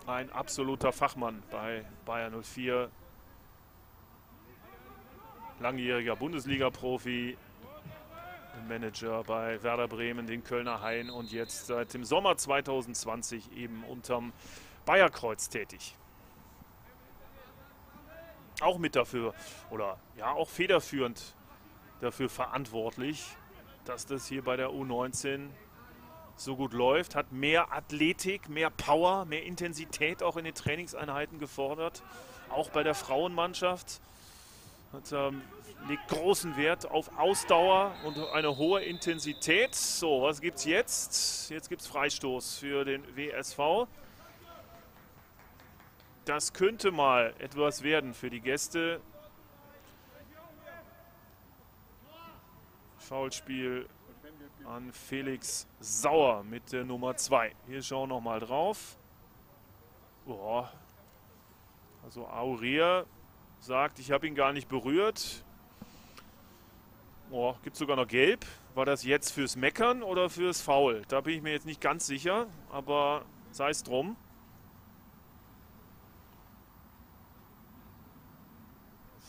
Ein absoluter Fachmann bei Bayer 04. Langjähriger Bundesliga-Profi, Manager bei Werder Bremen, den Kölner Haien und jetzt seit dem Sommer 2020 eben unterm Bayerkreuz tätig. Auch mit dafür, oder ja, auch federführend dafür verantwortlich, dass das hier bei der U19 so gut läuft. Hat mehr Athletik, mehr Power, mehr Intensität auch in den Trainingseinheiten gefordert, auch bei der Frauenmannschaft. Legt großen Wert auf Ausdauer und eine hohe Intensität. So, was gibt's jetzt? Jetzt gibt es Freistoß für den WSV. Das könnte mal etwas werden für die Gäste. Foulspiel an Felix Sauer mit der Nummer 2. Hier schauen wir nochmal drauf. Boah. Also Aurier sagt, ich habe ihn gar nicht berührt. Oh, gibt es sogar noch Gelb. War das jetzt fürs Meckern oder fürs Foul? Da bin ich mir jetzt nicht ganz sicher, aber sei es drum.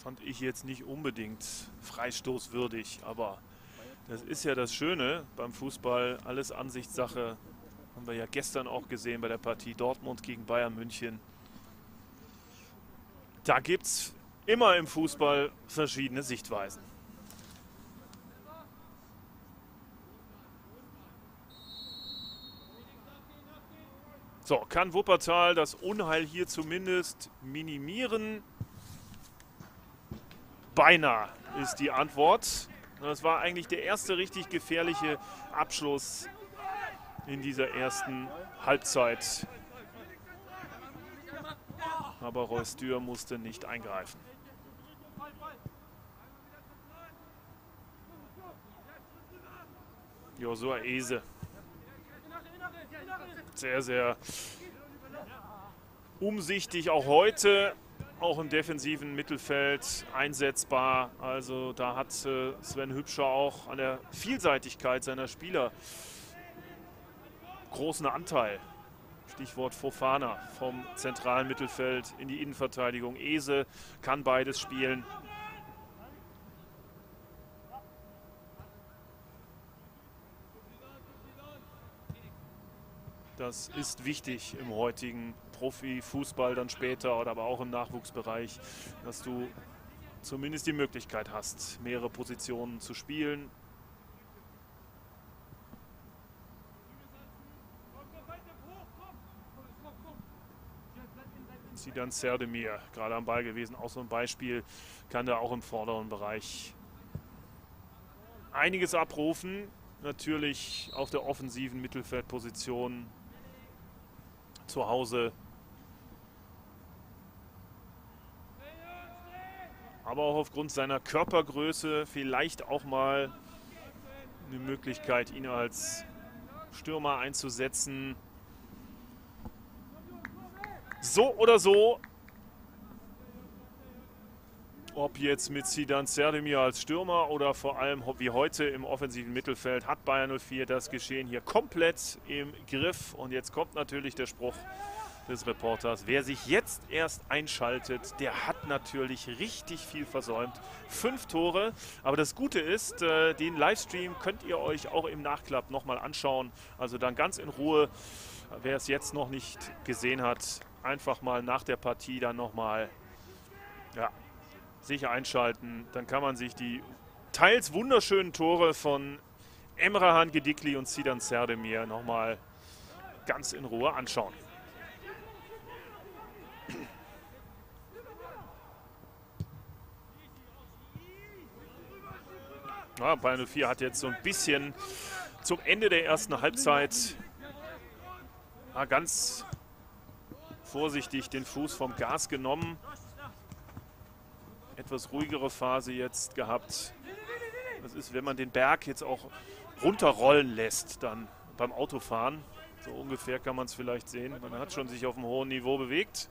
Fand ich jetzt nicht unbedingt freistoßwürdig, aber das ist ja das Schöne beim Fußball. Alles Ansichtssache. Haben wir ja gestern auch gesehen bei der Partie Dortmund gegen Bayern München. Da gibt es immer im Fußball verschiedene Sichtweisen. So, kann Wuppertal das Unheil hier zumindest minimieren? Beinahe ist die Antwort. Das war eigentlich der erste richtig gefährliche Abschluss in dieser ersten Halbzeit. Aber Roy Stür musste nicht eingreifen. Josua Ese. Sehr, sehr umsichtig auch heute, auch im defensiven Mittelfeld einsetzbar. Also da hat Sven Hübscher auch an der Vielseitigkeit seiner Spieler großen Anteil. Stichwort Fofana vom zentralen Mittelfeld in die Innenverteidigung. Ese kann beides spielen. Das ist wichtig im heutigen Profifußball dann später oder aber auch im Nachwuchsbereich, dass du zumindest die Möglichkeit hast, mehrere Positionen zu spielen. Zidan Sertdemir, gerade am Ball gewesen, auch so ein Beispiel, kann da auch im vorderen Bereich einiges abrufen. Natürlich auf der offensiven Mittelfeldposition. Zu Hause. Aber auch aufgrund seiner Körpergröße vielleicht auch mal eine Möglichkeit, ihn als Stürmer einzusetzen. So oder so. Ob jetzt mit Zidan Sertdemir als Stürmer oder vor allem wie heute im offensiven Mittelfeld, hat Bayer 04 das Geschehen hier komplett im Griff. Und jetzt kommt natürlich der Spruch des Reporters. Wer sich jetzt erst einschaltet, der hat natürlich richtig viel versäumt. 5 Tore. Aber das Gute ist, den Livestream könnt ihr euch auch im Nachklapp nochmal anschauen. Also dann ganz in Ruhe. Wer es jetzt noch nicht gesehen hat, einfach mal nach der Partie dann nochmal, ja, sich einschalten, dann kann man sich die teils wunderschönen Tore von Emrehan Gedikli und Zidan Sertdemir nochmal ganz in Ruhe anschauen. Ja, Bayer 04 hat jetzt so ein bisschen zum Ende der ersten Halbzeit ganz vorsichtig den Fuß vom Gas genommen. Etwas ruhigere Phase jetzt gehabt. Das ist, wenn man den Berg jetzt auch runterrollen lässt, dann beim Autofahren. So ungefähr kann man es vielleicht sehen. Man hat schon sich auf einem hohen Niveau bewegt.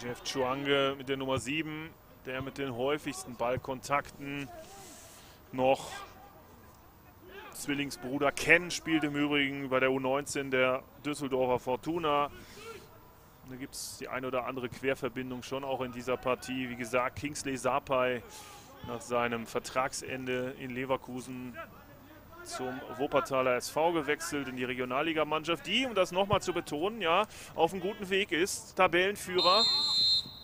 Jeff Chuange mit der Nummer 7, der mit den häufigsten Ballkontakten noch. Zwillingsbruder Ken spielt im Übrigen bei der U19 der Düsseldorfer Fortuna. Da gibt es die eine oder andere Querverbindung schon auch in dieser Partie. Wie gesagt, Kingsley Sapai nach seinem Vertragsende in Leverkusen zum Wuppertaler SV gewechselt in die Regionalligamannschaft, die, um das nochmal zu betonen, ja, auf einem guten Weg ist. Tabellenführer,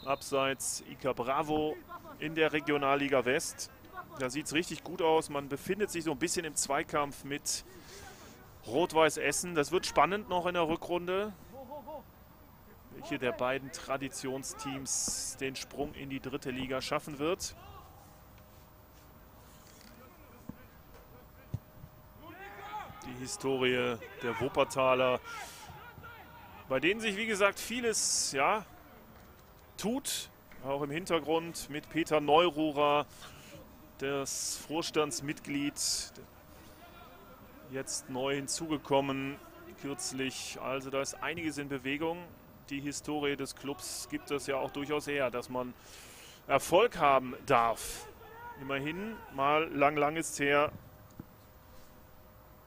abseits Iker Bravo in der Regionalliga West. Da sieht es richtig gut aus. Man befindet sich so ein bisschen im Zweikampf mit Rot-Weiß-Essen. Das wird spannend noch in der Rückrunde. Welche der beiden Traditionsteams den Sprung in die dritte Liga schaffen wird. Die Historie der Wuppertaler bei denen sich, wie gesagt, vieles ja, tut. Auch im Hintergrund mit Peter Neururer, das Vorstandsmitglied, jetzt neu hinzugekommen kürzlich. Also da ist einiges in Bewegung. Die Historie des Clubs gibt es ja auch durchaus her, dass man Erfolg haben darf. Immerhin, mal lang ist her,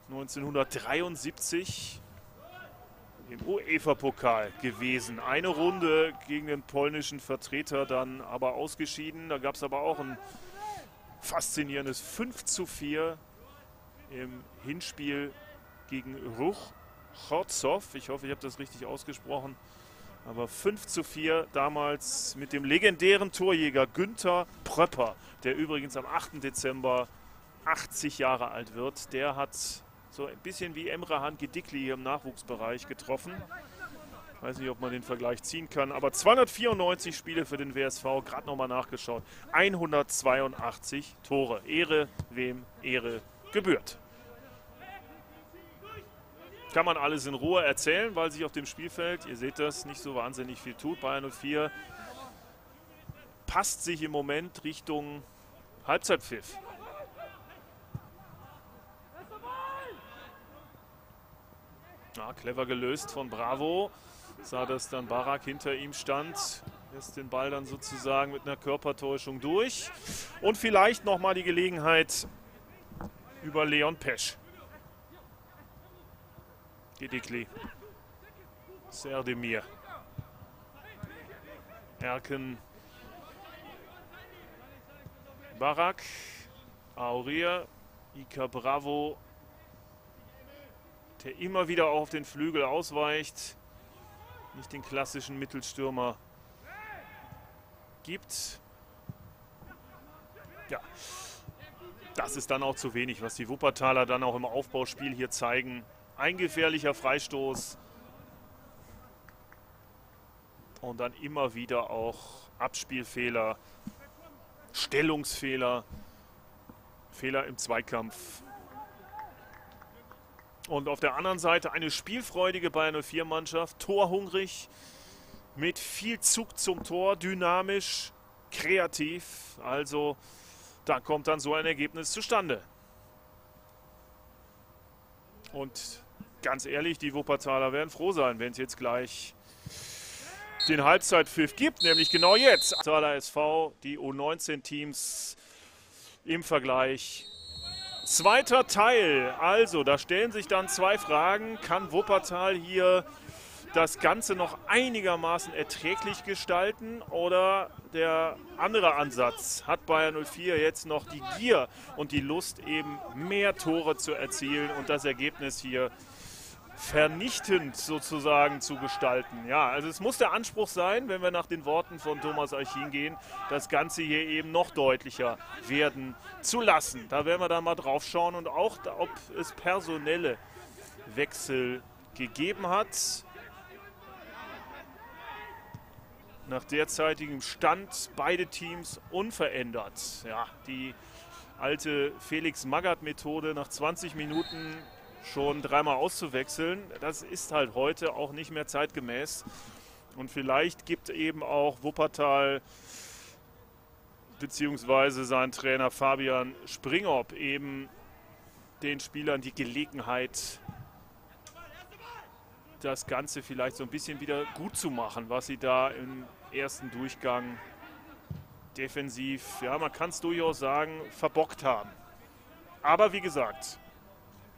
1973 im UEFA-Pokal gewesen. Eine Runde gegen den polnischen Vertreter, dann aber ausgeschieden. Da gab es aber auch ein faszinierendes 5:4 im Hinspiel gegen Ruch Chozow. Ich hoffe, ich habe das richtig ausgesprochen. Aber 5:4 damals mit dem legendären Torjäger Günther Pröpper, der übrigens am 8. Dezember 80 Jahre alt wird. Der hat so ein bisschen wie Emrehan Gedikli hier im Nachwuchsbereich getroffen. Weiß nicht, ob man den Vergleich ziehen kann, aber 294 Spiele für den WSV, gerade nochmal nachgeschaut. 182 Tore. Ehre, wem Ehre gebührt. Kann man alles in Ruhe erzählen, weil sich auf dem Spielfeld, ihr seht das, nicht so wahnsinnig viel tut. Bayer 04 passt sich im Moment Richtung Halbzeitpfiff. Ja, clever gelöst von Bravo. Sah, dass dann Barak hinter ihm stand. Lässt den Ball dann sozusagen mit einer Körpertäuschung durch. Und vielleicht nochmal die Gelegenheit über Leon Pesch. Gedikli. Sertdemir. Erken. Barak. Aurier. Iker Bravo, der immer wieder auf den Flügel ausweicht, nicht den klassischen Mittelstürmer gibt. Ja, das ist dann auch zu wenig, was die Wuppertaler dann auch im Aufbauspiel hier zeigen. Ein gefährlicher Freistoß und dann immer wieder auch Abspielfehler, Stellungsfehler, Fehler im Zweikampf. Und auf der anderen Seite eine spielfreudige Bayer 04-Mannschaft, torhungrig, mit viel Zug zum Tor, dynamisch, kreativ. Also da kommt dann so ein Ergebnis zustande. Und ganz ehrlich, die Wuppertaler werden froh sein, wenn es jetzt gleich den Halbzeitpfiff gibt, nämlich genau jetzt. Wuppertaler SV, die U19-Teams im Vergleich. Zweiter Teil, also da stellen sich dann zwei Fragen. Kann Wuppertal hier das Ganze noch einigermaßen erträglich gestalten? Oder der andere Ansatz, hat Bayer 04 jetzt noch die Gier und die Lust, eben mehr Tore zu erzielen und das Ergebnis hier vernichtend sozusagen zu gestalten? Ja, also es muss der Anspruch sein, wenn wir nach den Worten von Thomas Eichin gehen, das Ganze hier eben noch deutlicher werden zu lassen. Da werden wir dann mal drauf schauen und auch, ob es personelle Wechsel gegeben hat. Nach derzeitigem Stand beide Teams unverändert. Ja, die alte Felix-Magath-Methode nach 20 Minuten schon dreimal auszuwechseln, das ist halt heute auch nicht mehr zeitgemäß. Und vielleicht gibt eben auch Wuppertal bzw. sein Trainer Fabian Springob eben den Spielern die Gelegenheit, das Ganze vielleicht so ein bisschen wieder gut zu machen, was sie da im ersten Durchgang defensiv, ja, man kann es durchaus sagen, verbockt haben. Aber wie gesagt,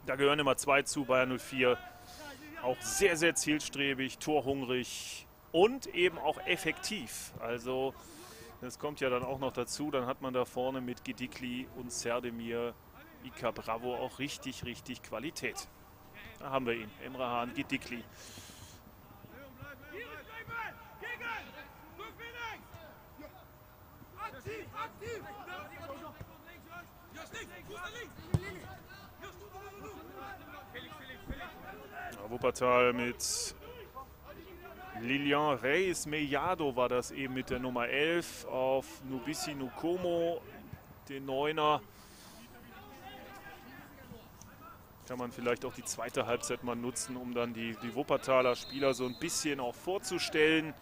da gehören immer zwei zu, Bayer 04. Auch sehr, sehr zielstrebig, torhungrig und eben auch effektiv. Also das kommt ja dann auch noch dazu. Dann hat man da vorne mit Gedikli und Sertdemir, Iker Bravo auch richtig, richtig Qualität. Da haben wir ihn, Emrehan Gedikli. Aktiv, aktiv! Wuppertal mit Lilian Reyes Mellado war das eben mit der Nummer 11 auf Nubisi Nukomo, den Neuner. kann man vielleicht auch die zweite Halbzeit mal nutzen, um dann die Wuppertaler Spieler so ein bisschen auch vorzustellen.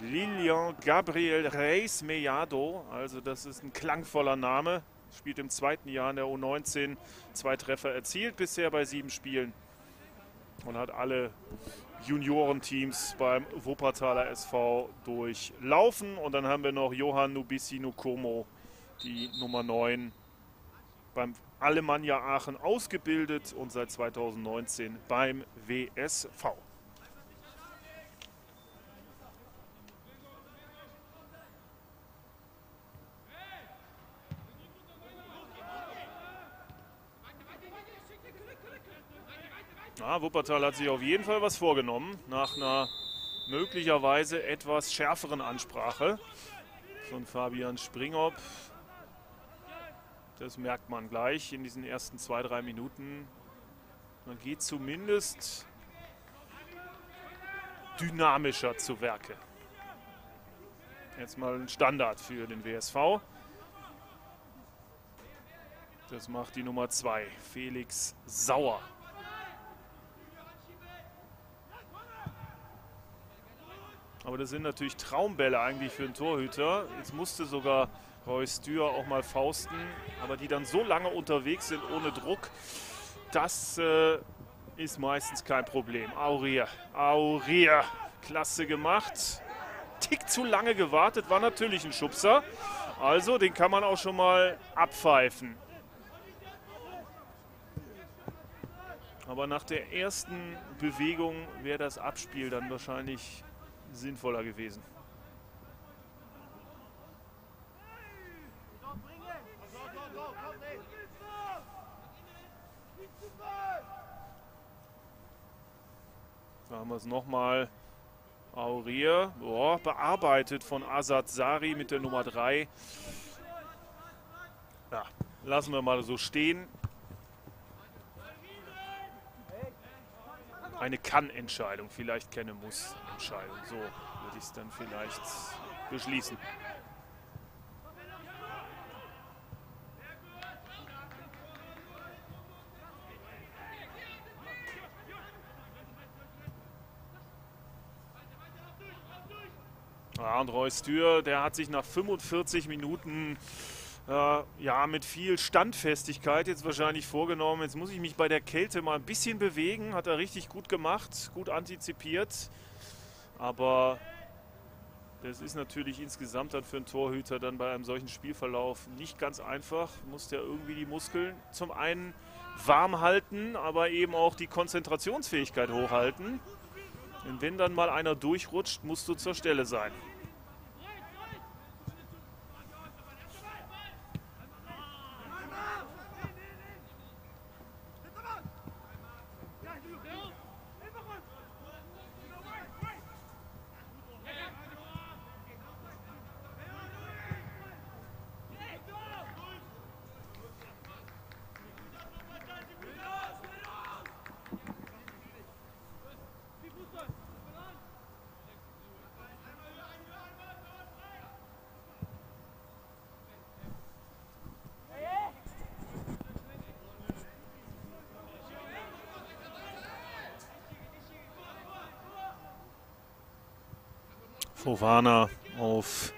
Lilian Gabriel Reis Mellado, also das ist ein klangvoller Name, spielt im zweiten Jahr in der U19, 2 Treffer erzielt bisher bei 7 Spielen und hat alle Juniorenteams beim Wuppertaler SV durchlaufen. Und dann haben wir noch Johann Nubisi Nukomo, die Nummer 9, beim Alemannia Aachen ausgebildet und seit 2019 beim WSV. Ja, Wuppertal hat sich auf jeden Fall was vorgenommen, nach einer möglicherweise etwas schärferen Ansprache von Fabian Springob. Das merkt man gleich in diesen ersten 2-3 Minuten. Man geht zumindest dynamischer zu Werke. Jetzt mal ein Standard für den WSV. Das macht die Nummer 2, Felix Sauer. Aber das sind natürlich Traumbälle eigentlich für einen Torhüter. Jetzt musste sogar Roy Stür auch mal fausten, aber die dann so lange unterwegs sind ohne Druck, das ist meistens kein Problem. Aurier, klasse gemacht. Tick zu lange gewartet, war natürlich ein Schubser. Also den kann man auch schon mal abpfeifen. Aber nach der ersten Bewegung wäre das Abspiel dann wahrscheinlich sinnvoller gewesen. Da haben wir es nochmal. Aurier, bearbeitet von Azad Sari mit der Nummer 3. Ja, lassen wir mal so stehen. Eine Kann-Entscheidung, vielleicht keine Muss-Entscheidung. So würde ich es dann vielleicht beschließen. Ja, und Roy Stür, der hat sich nach 45 Minuten mit viel Standfestigkeit jetzt wahrscheinlich vorgenommen. Jetzt muss ich mich bei der Kälte mal ein bisschen bewegen. Hat er richtig gut gemacht, gut antizipiert. Aber das ist natürlich insgesamt dann für einen Torhüter dann bei einem solchen Spielverlauf nicht ganz einfach. Muss der irgendwie die Muskeln zum einen warm halten, aber eben auch die Konzentrationsfähigkeit hochhalten. Denn wenn dann mal einer durchrutscht, musst du zur Stelle sein. Fofana auf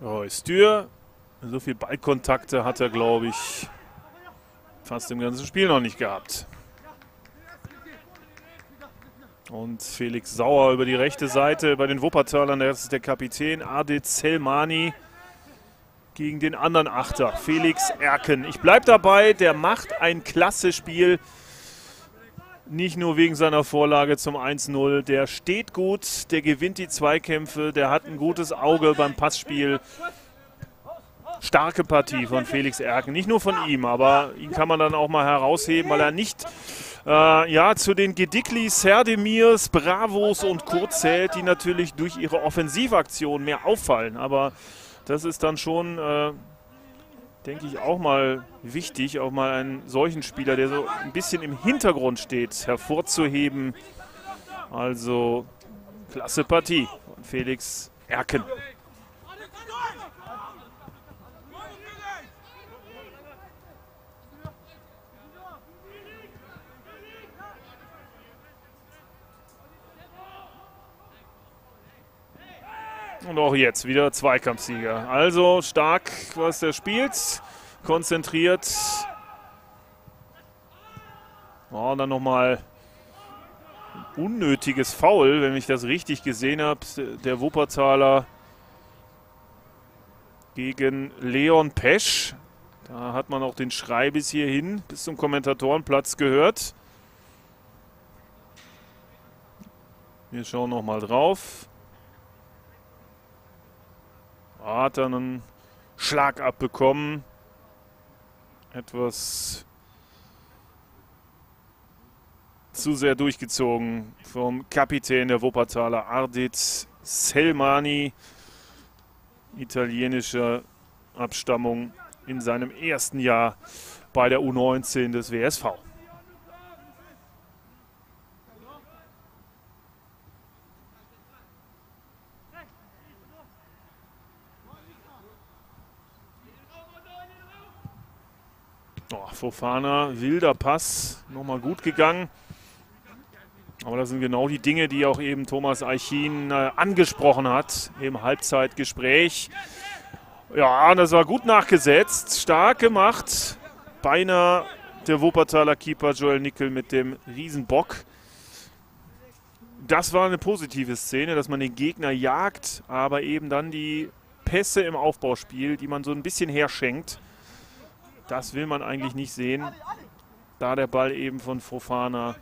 Reus Dürr. So viel Ballkontakte hat er, glaube ich, fast im ganzen Spiel noch nicht gehabt. Und Felix Sauer über die rechte Seite bei den Wuppertalern. Das ist der Kapitän Ardit Selmani gegen den anderen Achter, Felix Erken. Ich bleibe dabei, der macht ein klasse Spiel. Nicht nur wegen seiner Vorlage zum 1-0. Der steht gut, der gewinnt die Zweikämpfe, der hat ein gutes Auge beim Passspiel. Starke Partie von Felix Erken. Nicht nur von ihm, aber ihn kann man dann auch mal herausheben, weil er nicht zu den Gediklis, Serdemirs, Bravos und Co. zählt, die natürlich durch ihre Offensivaktion mehr auffallen. Aber das ist dann schon, denke ich, auch mal wichtig, auch mal einen solchen Spieler, der so ein bisschen im Hintergrund steht, hervorzuheben. Also, klasse Partie von Felix Erken. Und auch jetzt wieder Zweikampfsieger. Also stark, was der spielt. Konzentriert. Oh, und dann nochmal ein unnötiges Foul, wenn ich das richtig gesehen habe. Der Wuppertaler gegen Leon Pesch. Da hat man auch den Schrei bis hierhin, bis zum Kommentatorenplatz gehört. Wir schauen nochmal drauf. Hat dann einen Schlag abbekommen. Etwas zu sehr durchgezogen vom Kapitän der Wuppertaler, Ardit Selmani, italienischer Abstammung, in seinem ersten Jahr bei der U19 des WSV. Oh, Fofana, wilder Pass, nochmal gut gegangen. Aber das sind genau die Dinge, die auch eben Thomas Eichin angesprochen hat im Halbzeitgespräch. Ja, das war gut nachgesetzt, stark gemacht. Beinahe der Wuppertaler Keeper Joel Nickel mit dem Riesenbock. Das war eine positive Szene, dass man den Gegner jagt, aber eben dann die Pässe im Aufbauspiel, die man so ein bisschen herschenkt. Das will man eigentlich nicht sehen, da der Ball eben von Fofana...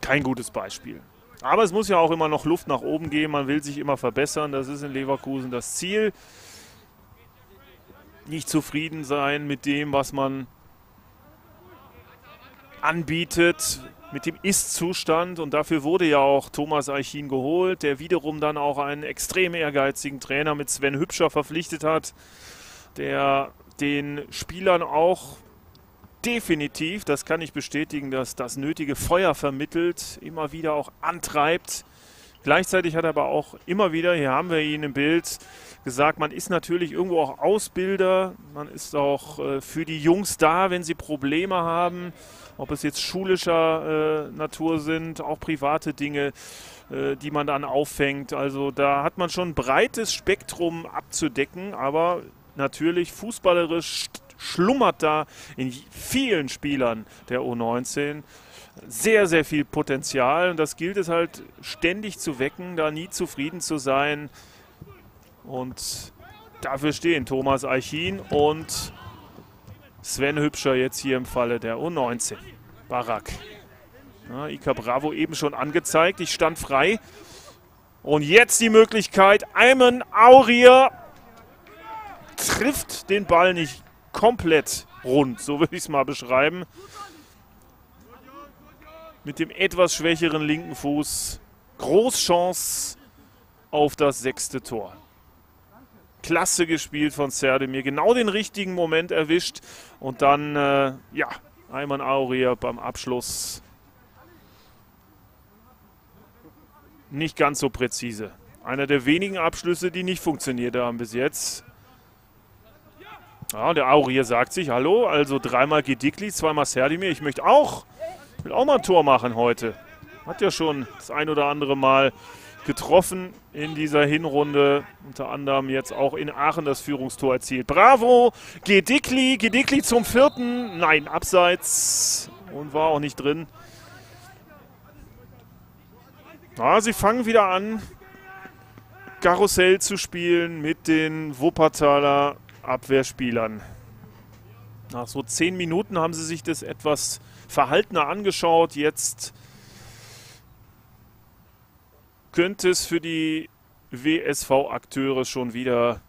Kein gutes Beispiel. Aber es muss ja auch immer noch Luft nach oben geben. Man will sich immer verbessern. Das ist in Leverkusen das Ziel. Nicht zufrieden sein mit dem, was man anbietet, mit dem Ist-Zustand. Und dafür wurde ja auch Thomas Eichin geholt, der wiederum dann auch einen extrem ehrgeizigen Trainer mit Sven Hübscher verpflichtet hat, der den Spielern auch... definitiv, das kann ich bestätigen, dass das nötige Feuer vermittelt, immer wieder auch antreibt. Gleichzeitig hat er aber auch immer wieder, hier haben wir ihn im Bild, gesagt, man ist natürlich irgendwo auch Ausbilder, man ist auch für die Jungs da, wenn sie Probleme haben, ob es jetzt schulischer Natur sind, auch private Dinge, die man dann auffängt. Also da hat man schon ein breites Spektrum abzudecken, aber natürlich fußballerisch schlummert da in vielen Spielern der U19 sehr, sehr viel Potenzial. Und das gilt es halt ständig zu wecken, da nie zufrieden zu sein. Und dafür stehen Thomas Eichin und Sven Hübscher jetzt hier im Falle der U19. Barak. Ja, Iker Bravo eben schon angezeigt. Ich stand frei. Und jetzt die Möglichkeit. Ayman Aurier trifft den Ball nicht komplett rund, so würde ich es mal beschreiben. Mit dem etwas schwächeren linken Fuß. Großchance auf das 6. Tor. Klasse gespielt von Sertdemir. Genau den richtigen Moment erwischt. Und dann, ja, Ayman Aurier beim Abschluss. Nicht ganz so präzise. Einer der wenigen Abschlüsse, die nicht funktioniert haben bis jetzt. Ja, der Aurier sagt sich, hallo, also dreimal Gedikli, zweimal Sertdemir. Ich möchte auch, mal ein Tor machen heute. Hat ja schon das ein oder andere Mal getroffen in dieser Hinrunde. Unter anderem jetzt auch in Aachen das Führungstor erzielt. Bravo, Gedikli, Gedikli zum 4. Nein, abseits und war auch nicht drin. Ja, sie fangen wieder an, Karussell zu spielen mit den Wuppertaler Abwehrspielern. Nach so 10 Minuten haben sie sich das etwas verhaltener angeschaut. Jetzt könnte es für die WSV-Akteure schon wieder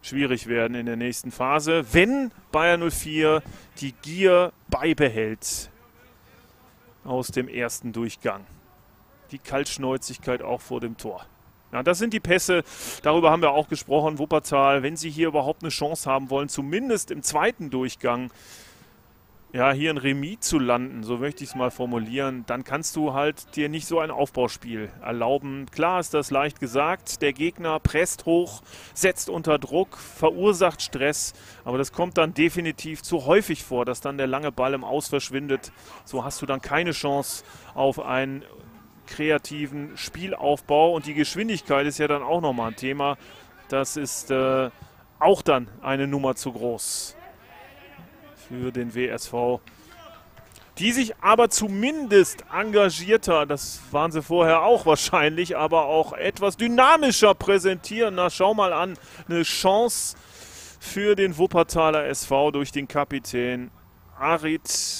schwierig werden in der nächsten Phase, wenn Bayer 04 die Gier beibehält aus dem ersten Durchgang. Die Kaltschnäuzigkeit auch vor dem Tor. Ja, das sind die Pässe, darüber haben wir auch gesprochen, Wuppertal, wenn sie hier überhaupt eine Chance haben wollen, zumindest im zweiten Durchgang, ja, hier ein Remis zu landen, so möchte ich es mal formulieren, dann kannst du halt dir nicht so ein Aufbauspiel erlauben. Klar ist das leicht gesagt, der Gegner presst hoch, setzt unter Druck, verursacht Stress, aber das kommt dann definitiv zu häufig vor, dass dann der lange Ball im Aus verschwindet. So hast du dann keine Chance auf einen kreativen Spielaufbau. Und die Geschwindigkeit ist ja dann auch nochmal ein Thema. Das ist auch dann eine Nummer zu groß für den WSV, die sich aber zumindest engagierter, das waren sie vorher auch wahrscheinlich, aber auch etwas dynamischer präsentieren. Na, schau mal an, eine Chance für den Wuppertaler SV durch den Kapitän Ardit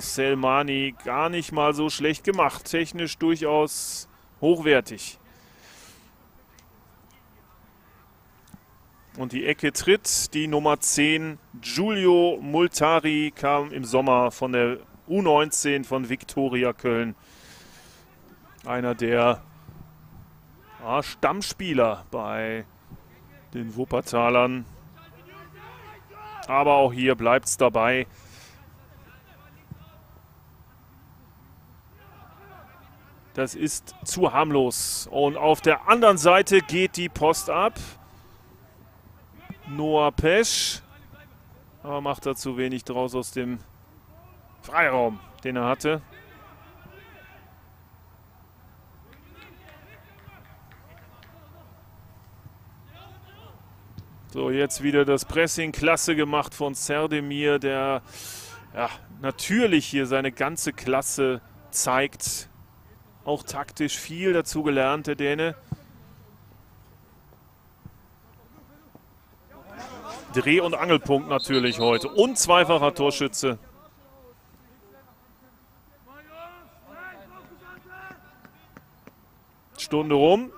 Selmani. Gar nicht mal so schlecht gemacht, technisch durchaus hochwertig. Und die Ecke tritt die Nummer 10. Giulio Multari kam im Sommer von der U19 von Viktoria Köln. Einer der Stammspieler bei den Wuppertalern. Aber auch hier bleibt es dabei. Das ist zu harmlos. Und auf der anderen Seite geht die Post ab. Noah Pesch, aber macht da zu wenig draus aus dem Freiraum, den er hatte. So, jetzt wieder das Pressing, klasse gemacht von Sertdemir, der ja, natürlich hier seine ganze Klasse zeigt. Auch taktisch viel dazu gelernt, der Däne. Dreh- und Angelpunkt natürlich heute. Und zweifacher Torschütze. Stunde rum.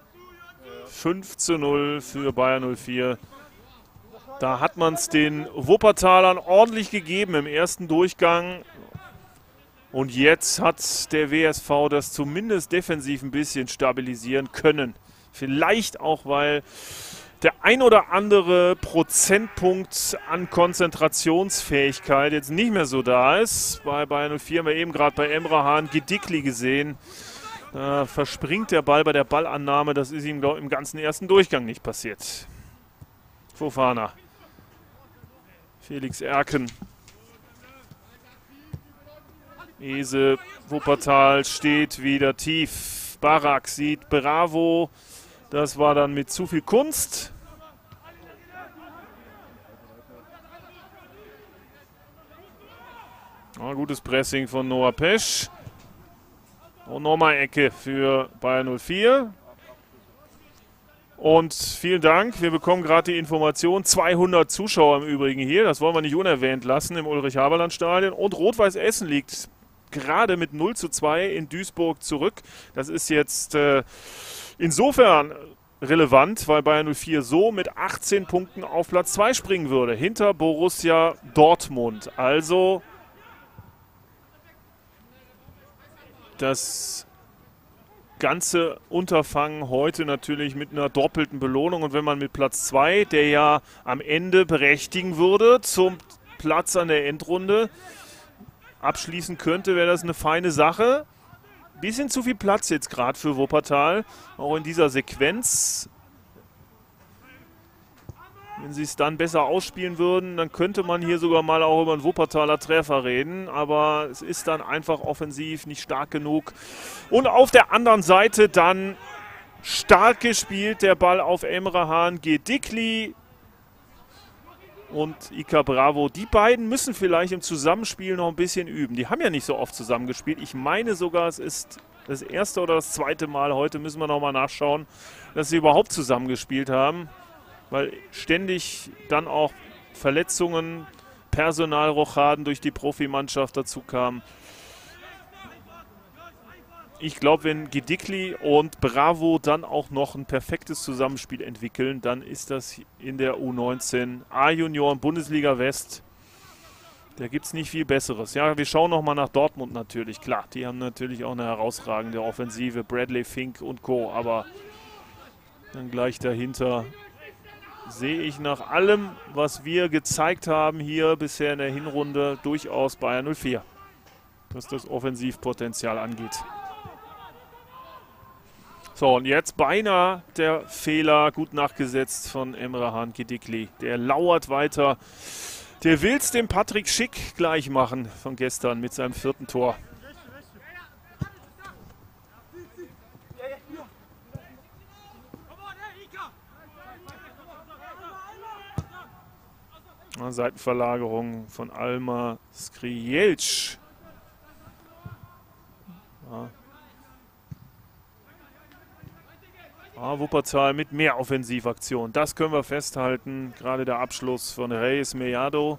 5:0 für Bayer 04. Da hat man es den Wuppertalern ordentlich gegeben im ersten Durchgang. Und jetzt hat der WSV das zumindest defensiv ein bisschen stabilisieren können. Vielleicht auch, weil der ein oder andere Prozentpunkt an Konzentrationsfähigkeit jetzt nicht mehr so da ist. Bei Bayer 04 haben wir eben gerade bei Emrehan Gedikli gesehen. Da verspringt der Ball bei der Ballannahme. Das ist ihm, glaube ich, im ganzen ersten Durchgang nicht passiert. Fofana. Felix Erken. Ese, Wuppertal steht wieder tief. Barak sieht Bravo. Das war dann mit zu viel Kunst. Ja, gutes Pressing von Noah Pesch. Und nochmal Ecke für Bayer 04. Und vielen Dank. Wir bekommen gerade die Information. 200 Zuschauer im Übrigen hier. Das wollen wir nicht unerwähnt lassen im Ulrich-Haberland-Stadion. Und Rot-Weiß-Essen liegt gerade mit 0:2 in Duisburg zurück. Das ist jetzt insofern relevant, weil Bayer 04 so mit 18 Punkten auf Platz 2 springen würde, hinter Borussia Dortmund. Also das ganze Unterfangen heute natürlich mit einer doppelten Belohnung. Und wenn man mit Platz 2, der ja am Ende berechtigen würde, zum Platz an der Endrunde abschließen könnte, wäre das eine feine Sache. Bisschen zu viel Platz jetzt gerade für Wuppertal, auch in dieser Sequenz. Wenn sie es dann besser ausspielen würden, dann könnte man hier sogar mal auch über einen Wuppertaler Treffer reden. Aber es ist dann einfach offensiv nicht stark genug. Und auf der anderen Seite dann stark gespielt der Ball auf Emrehan Gedikli und Iker Bravo. Die beiden müssen vielleicht im Zusammenspiel noch ein bisschen üben. Die haben ja nicht so oft zusammengespielt. Ich meine sogar, es ist das erste oder das zweite Mal heute, müssen wir nochmal nachschauen, dass sie überhaupt zusammengespielt haben. Weil ständig dann auch Verletzungen, Personalrochaden durch die Profimannschaft dazu kamen. Ich glaube, wenn Gedikli und Bravo dann auch noch ein perfektes Zusammenspiel entwickeln, dann ist das in der U19 A-Junioren Bundesliga West. Da gibt es nicht viel Besseres. Ja, wir schauen nochmal nach Dortmund natürlich. Klar, die haben natürlich auch eine herausragende Offensive. Bradley, Fink und Co. Aber dann gleich dahinter sehe ich nach allem, was wir gezeigt haben hier bisher in der Hinrunde, durchaus Bayer 04. Was das Offensivpotenzial angeht. So, und jetzt beinahe der Fehler, gut nachgesetzt von Emrehan Gedikli. Der lauert weiter. Der will es dem Patrick Schick gleich machen von gestern mit seinem 4. Tor. Seitenverlagerung von Alma Skrijelc. Ja. Ah, Wuppertal mit mehr Offensivaktion. Das können wir festhalten. Gerade der Abschluss von Reyes Mellado.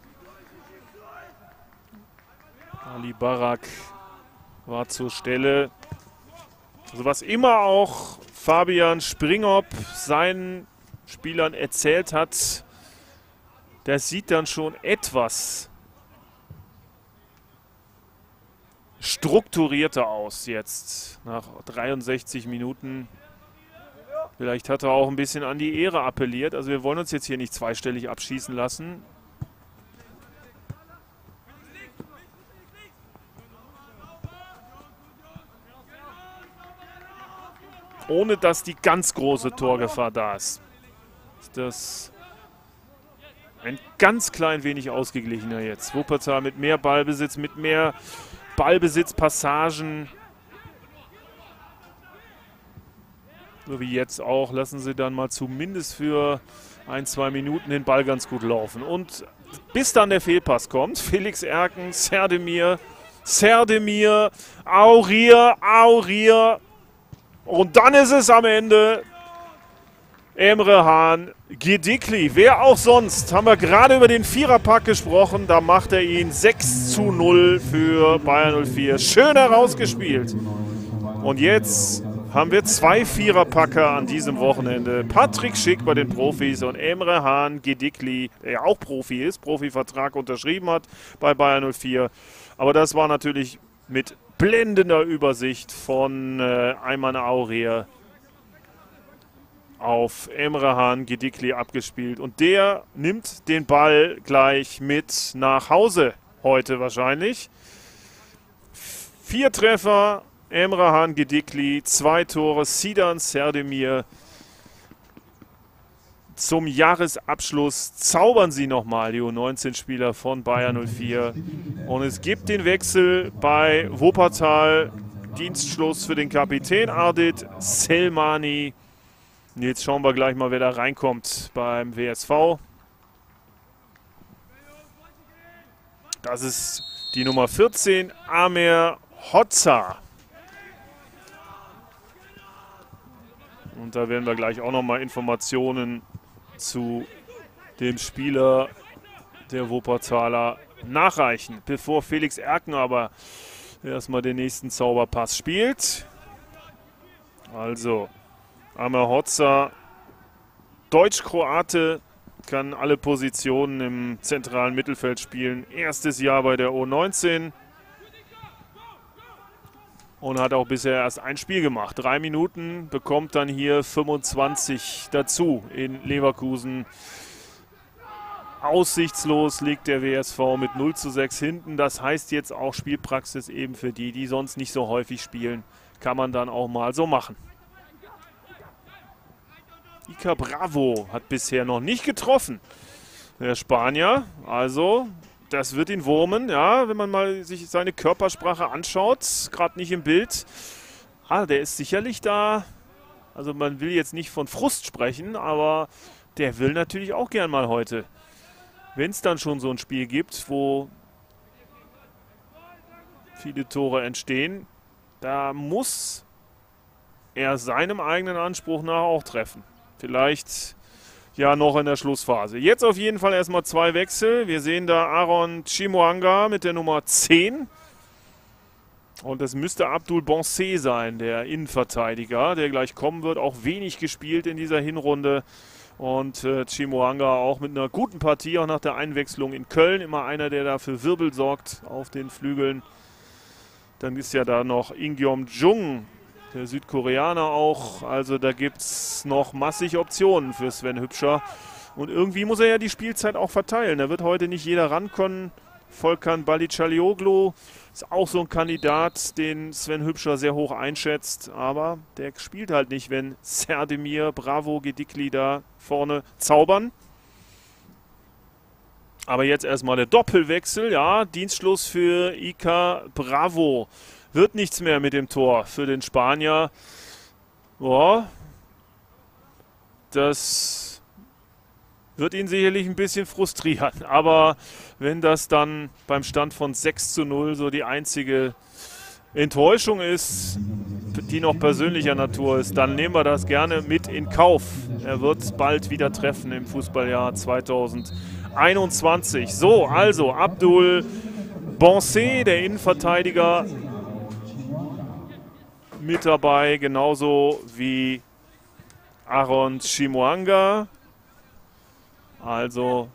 Ali Barak war zur Stelle. Also was immer auch Fabian Springob seinen Spielern erzählt hat, das sieht dann schon etwas strukturierter aus jetzt nach 63 Minuten. Vielleicht hat er auch ein bisschen an die Ehre appelliert. Also wir wollen uns jetzt hier nicht zweistellig abschießen lassen. Ohne dass die ganz große Torgefahr da ist. Ist das ein ganz klein wenig ausgeglichener jetzt. Wuppertal mit mehr Ballbesitz, Ballbesitzpassagen. So wie jetzt auch, lassen sie dann mal zumindest für ein, zwei Minuten den Ball ganz gut laufen. Und bis dann der Fehlpass kommt, Felix Erken, Sertdemir, Aurier. Und dann ist es am Ende Emrehan Gedikli. Wer auch sonst, haben wir gerade über den Viererpack gesprochen, da macht er ihn 6:0 für Bayer 04. Schön herausgespielt. Und jetzt haben wir zwei Viererpacker an diesem Wochenende. Patrick Schick bei den Profis und Emrehan Gedikli, der ja auch Profi ist, Profivertrag unterschrieben hat bei Bayer 04. Aber das war natürlich mit blendender Übersicht von Ayman Aurier auf Emrehan Gedikli abgespielt. Und der nimmt den Ball gleich mit nach Hause heute wahrscheinlich. 4 Treffer. Emrehan Gedikli, 2 Tore, Zidan Sertdemir. Zum Jahresabschluss zaubern sie nochmal, die U19-Spieler von Bayer 04. Und es gibt den Wechsel bei Wuppertal. Dienstschluss für den Kapitän Ardit Selmani. Und jetzt schauen wir gleich mal, wer da reinkommt beim WSV. Das ist die Nummer 14, Amer Hotza. Und da werden wir gleich auch nochmal Informationen zu dem Spieler der Wuppertaler nachreichen. Bevor Felix Erken aber erstmal den nächsten Zauberpass spielt. Also, Amer Hotza, Deutsch-Kroate, kann alle Positionen im zentralen Mittelfeld spielen. Erstes Jahr bei der U19. Und hat auch bisher erst ein Spiel gemacht. 3 Minuten, bekommt dann hier 25 dazu in Leverkusen. Aussichtslos liegt der WSV mit 0:6 hinten. Das heißt jetzt auch Spielpraxis eben für die, die sonst nicht so häufig spielen. Kann man dann auch mal so machen. Iker Bravo hat bisher noch nicht getroffen. Der Spanier, also... Das wird ihn wurmen, ja, wenn man mal sich seine Körpersprache anschaut, gerade nicht im Bild. Ah, der ist sicherlich da, also man will jetzt nicht von Frust sprechen, aber der will natürlich auch gern mal heute. Wenn es dann schon so ein Spiel gibt, wo viele Tore entstehen, da muss er seinem eigenen Anspruch nach auch treffen. Vielleicht... Ja, noch in der Schlussphase. Jetzt auf jeden Fall erstmal 2 Wechsel. Wir sehen da Aron Chimoanga mit der Nummer 10. Und das müsste Abdul Bonsé sein, der Innenverteidiger, der gleich kommen wird. Auch wenig gespielt in dieser Hinrunde. Und Chimoanga auch mit einer guten Partie, auch nach der Einwechslung in Köln. Immer einer, der da für Wirbel sorgt auf den Flügeln. Dann ist ja da noch Ingyom Jung. Der Südkoreaner auch, also da gibt es noch massig Optionen für Sven Hübscher. Und irgendwie muss er ja die Spielzeit auch verteilen. Da wird heute nicht jeder rankommen. Volkan Balicalioglu ist auch so ein Kandidat, den Sven Hübscher sehr hoch einschätzt. Aber der spielt halt nicht, wenn Sertdemir, Bravo, Gedikli da vorne zaubern. Aber jetzt erstmal der Doppelwechsel. Ja, Dienstschluss für Iker Bravo. Wird nichts mehr mit dem Tor für den Spanier. Boah. Das Wird ihn sicherlich ein bisschen frustrieren. Aber wenn das dann beim Stand von 6:0 so die einzige Enttäuschung ist, die noch persönlicher Natur ist, dann nehmen wir das gerne mit in Kauf. Er wird es bald wieder treffen im Fußballjahr 2021. So, also Abdul Bonsé, der Innenverteidiger, mit dabei, genauso wie Aron Chimoanga. Also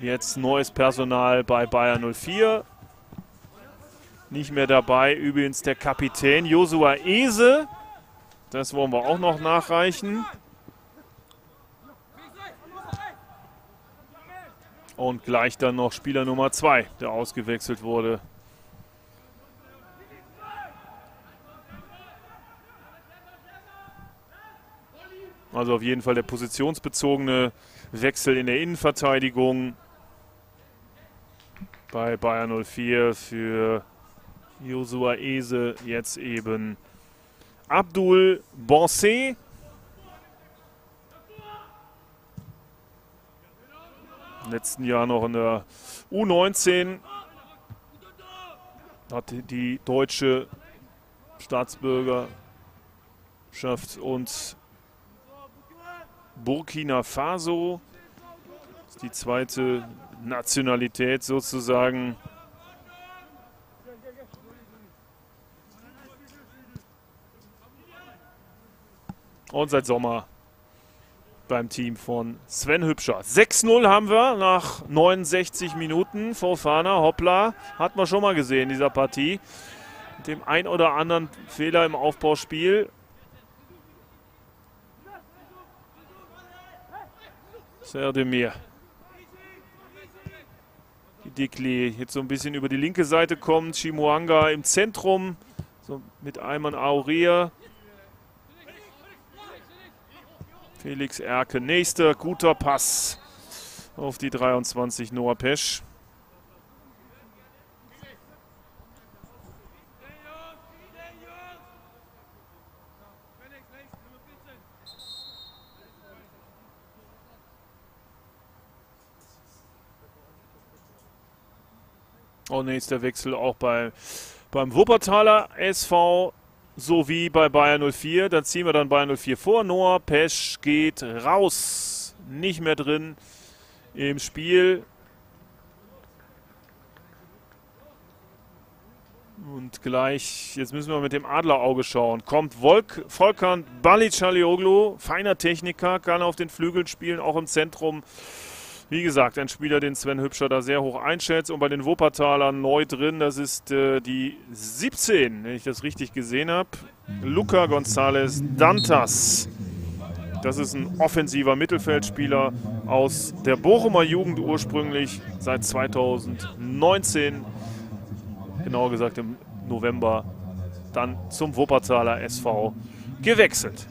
jetzt neues Personal bei Bayer 04. Nicht mehr dabei übrigens der Kapitän Josua Ese. Das wollen wir auch noch nachreichen. Und gleich dann noch Spieler Nummer 2, der ausgewechselt wurde. Also auf jeden Fall der positionsbezogene Wechsel in der Innenverteidigung bei Bayer 04 für Josua Ese, jetzt eben Abdul Bonsé. Im letzten Jahr noch in der U19 hat die deutsche Staatsbürgerschaft und Burkina Faso, das ist die zweite Nationalität sozusagen. Und seit Sommer beim Team von Sven Hübscher. 6:0 haben wir nach 69 Minuten. Fofana, hoppla, hat man schon mal gesehen in dieser Partie. Mit dem ein oder anderen Fehler im Aufbauspiel. Sertdemir. Gedikli jetzt so ein bisschen über die linke Seite kommt. Chimoanga im Zentrum, so mit Ayman Aurier. Felix Erken, nächster guter Pass auf die 23, Noah Pesch. Und nächster Wechsel auch beim Wuppertaler SV. So wie bei Bayer 04, dann ziehen wir dann Bayer 04 vor. Noah Pesch geht raus, nicht mehr drin im Spiel. Und gleich, jetzt müssen wir mit dem Adlerauge schauen, kommt Volkan Balicalioglu, feiner Techniker, kann auf den Flügeln spielen, auch im Zentrum. Wie gesagt, ein Spieler, den Sven Hübscher da sehr hoch einschätzt. Und bei den Wuppertalern neu drin, das ist die 17, wenn ich das richtig gesehen habe. Luca González Dantas. Das ist ein offensiver Mittelfeldspieler aus der Bochumer Jugend ursprünglich. Seit 2019, genauer gesagt im November, dann zum Wuppertaler SV gewechselt.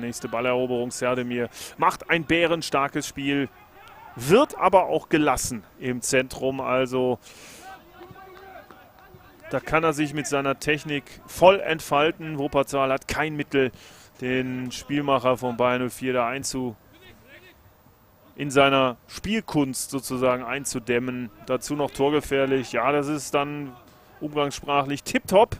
Nächste Balleroberung, Sertdemir macht ein bärenstarkes Spiel, wird aber auch gelassen im Zentrum. Also da kann er sich mit seiner Technik voll entfalten. Wuppertal hat kein Mittel, den Spielmacher von Bayer 04 da in seiner Spielkunst sozusagen einzudämmen. Dazu noch torgefährlich. Ja, das ist dann umgangssprachlich tipptopp,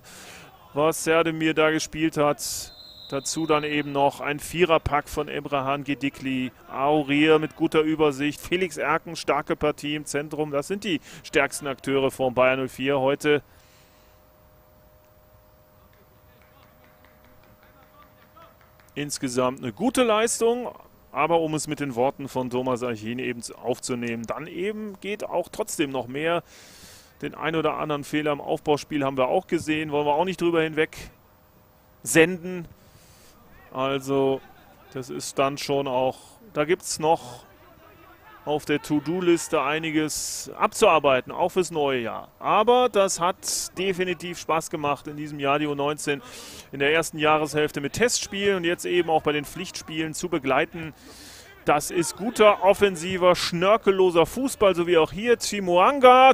was Sertdemir da gespielt hat. Dazu dann eben noch ein Viererpack von Emrehan Gedikli, Aurier mit guter Übersicht, Felix Erken, starke Partie im Zentrum. Das sind die stärksten Akteure von Bayer 04 heute. Insgesamt eine gute Leistung, aber um es mit den Worten von Thomas Eichin eben aufzunehmen, dann eben geht auch trotzdem noch mehr. Den ein oder anderen Fehler im Aufbauspiel haben wir auch gesehen, wollen wir auch nicht drüber hinweg senden. Also das ist dann schon auch, da gibt es noch auf der To-Do-Liste einiges abzuarbeiten, auch fürs neue Jahr. Aber das hat definitiv Spaß gemacht in diesem Jahr, die U19 in der ersten Jahreshälfte mit Testspielen und jetzt eben auch bei den Pflichtspielen zu begleiten. Das ist guter, offensiver, schnörkelloser Fußball, so wie auch hier. Chimoanga,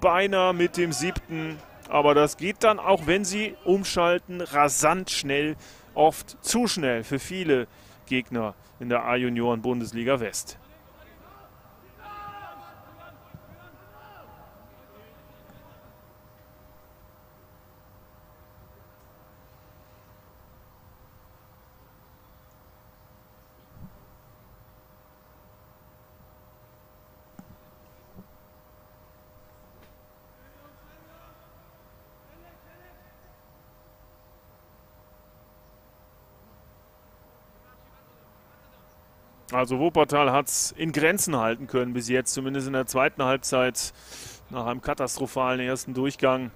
beinahe mit dem 7. Aber das geht dann, auch wenn sie umschalten, rasant schnell, oft zu schnell für viele Gegner in der A-Junioren-Bundesliga West. Also Wuppertal hat es in Grenzen halten können bis jetzt, zumindest in der zweiten Halbzeit, nach einem katastrophalen ersten Durchgang.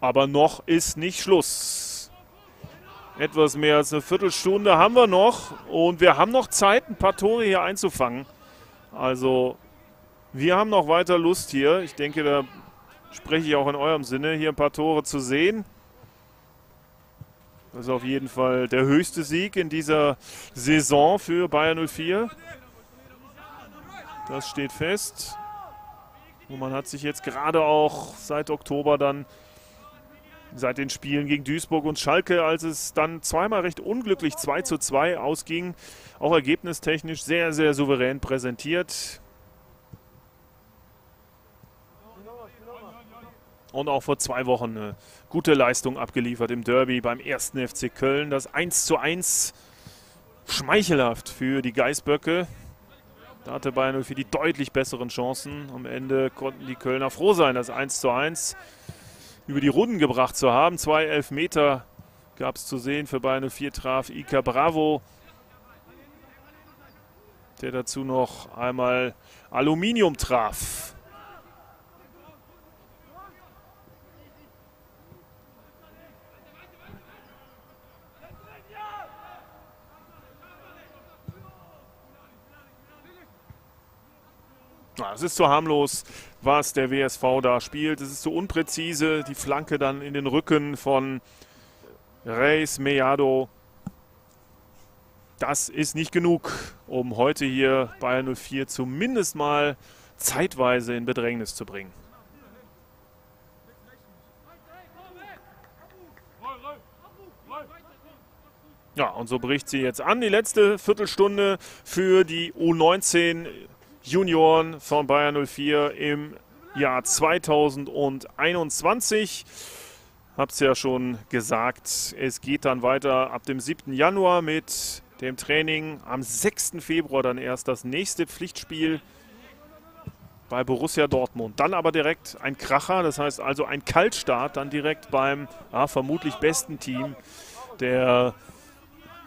Aber noch ist nicht Schluss. Etwas mehr als eine Viertelstunde haben wir noch und wir haben noch Zeit, ein paar Tore hier einzufangen. Also wir haben noch weiter Lust hier. Ich denke, da spreche ich auch in eurem Sinne, hier ein paar Tore zu sehen. Das ist auf jeden Fall der höchste Sieg in dieser Saison für Bayer 04. Das steht fest. Und man hat sich jetzt gerade auch seit Oktober dann, seit den Spielen gegen Duisburg und Schalke, als es dann zweimal recht unglücklich 2:2 ausging, auch ergebnistechnisch sehr, sehr souverän präsentiert. Und auch vor 2 Wochen eine gute Leistung abgeliefert im Derby beim 1. FC Köln. Das 1:1 schmeichelhaft für die Geißböcke. Da hatte Bayern für die deutlich besseren Chancen. Am Ende konnten die Kölner froh sein, das 1:1 über die Runden gebracht zu haben. 2 Elfmeter gab es zu sehen. Für Bayern 04 traf Iker Bravo, der dazu noch einmal Aluminium traf. Es ist zu harmlos, was der WSV da spielt. Es ist zu unpräzise. Die Flanke dann in den Rücken von Reis Meado. Das ist nicht genug, um heute hier Bayer 04 zumindest mal zeitweise in Bedrängnis zu bringen. Ja, und so bricht sie jetzt an. Die letzte Viertelstunde für die U19 Junioren von Bayer 04 im Jahr 2021. Hab's ja schon gesagt, es geht dann weiter ab dem 7. Januar mit dem Training. Am 6. Februar dann erst das nächste Pflichtspiel bei Borussia Dortmund. Dann aber direkt ein Kracher, das heißt also ein Kaltstart, dann direkt beim vermutlich besten Team der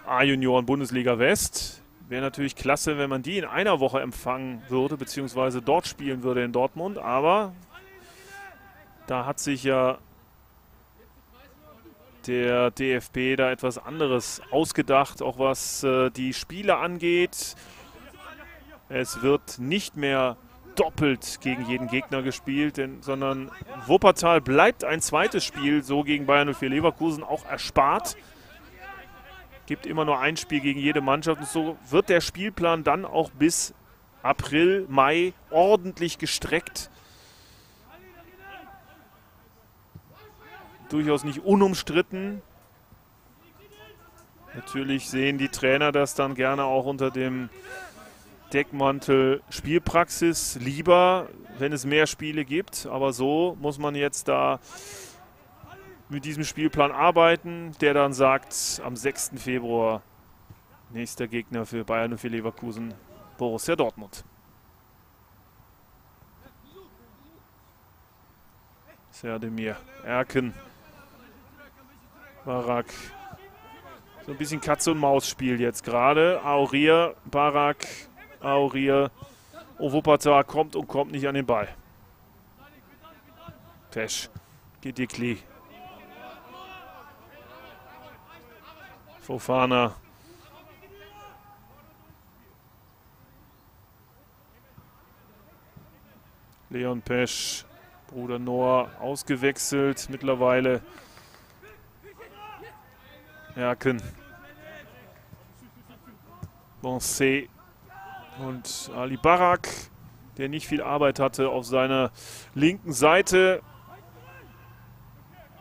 A-Junioren Bundesliga West. Wäre natürlich klasse, wenn man die in einer Woche empfangen würde, beziehungsweise dort spielen würde in Dortmund. Aber da hat sich ja der DFB da etwas anderes ausgedacht, auch was die Spiele angeht. Es wird nicht mehr doppelt gegen jeden Gegner gespielt, sondern Wuppertal bleibt ein zweites Spiel, so gegen Bayer 04 Leverkusen, auch erspart. Gibt immer nur ein Spiel gegen jede Mannschaft und so wird der Spielplan dann auch bis April, Mai ordentlich gestreckt. Durchaus nicht unumstritten. Natürlich sehen die Trainer das dann gerne auch unter dem Deckmantel Spielpraxis lieber, wenn es mehr Spiele gibt, aber so muss man jetzt da mit diesem Spielplan arbeiten, der dann sagt, am 6. Februar nächster Gegner für Bayer 04 Leverkusen, Borussia Dortmund. Sertdemir, Erken, Barak. So ein bisschen Katz-und-Maus-Spiel jetzt gerade. Aurier, Barak, Aurier. Wuppertal kommt und kommt nicht an den Ball. Pesch, Gedikli. Fofana. Leon Pesch, Bruder Noah, ausgewechselt mittlerweile. Erken, Bonsé und Ali Barak, der nicht viel Arbeit hatte auf seiner linken Seite.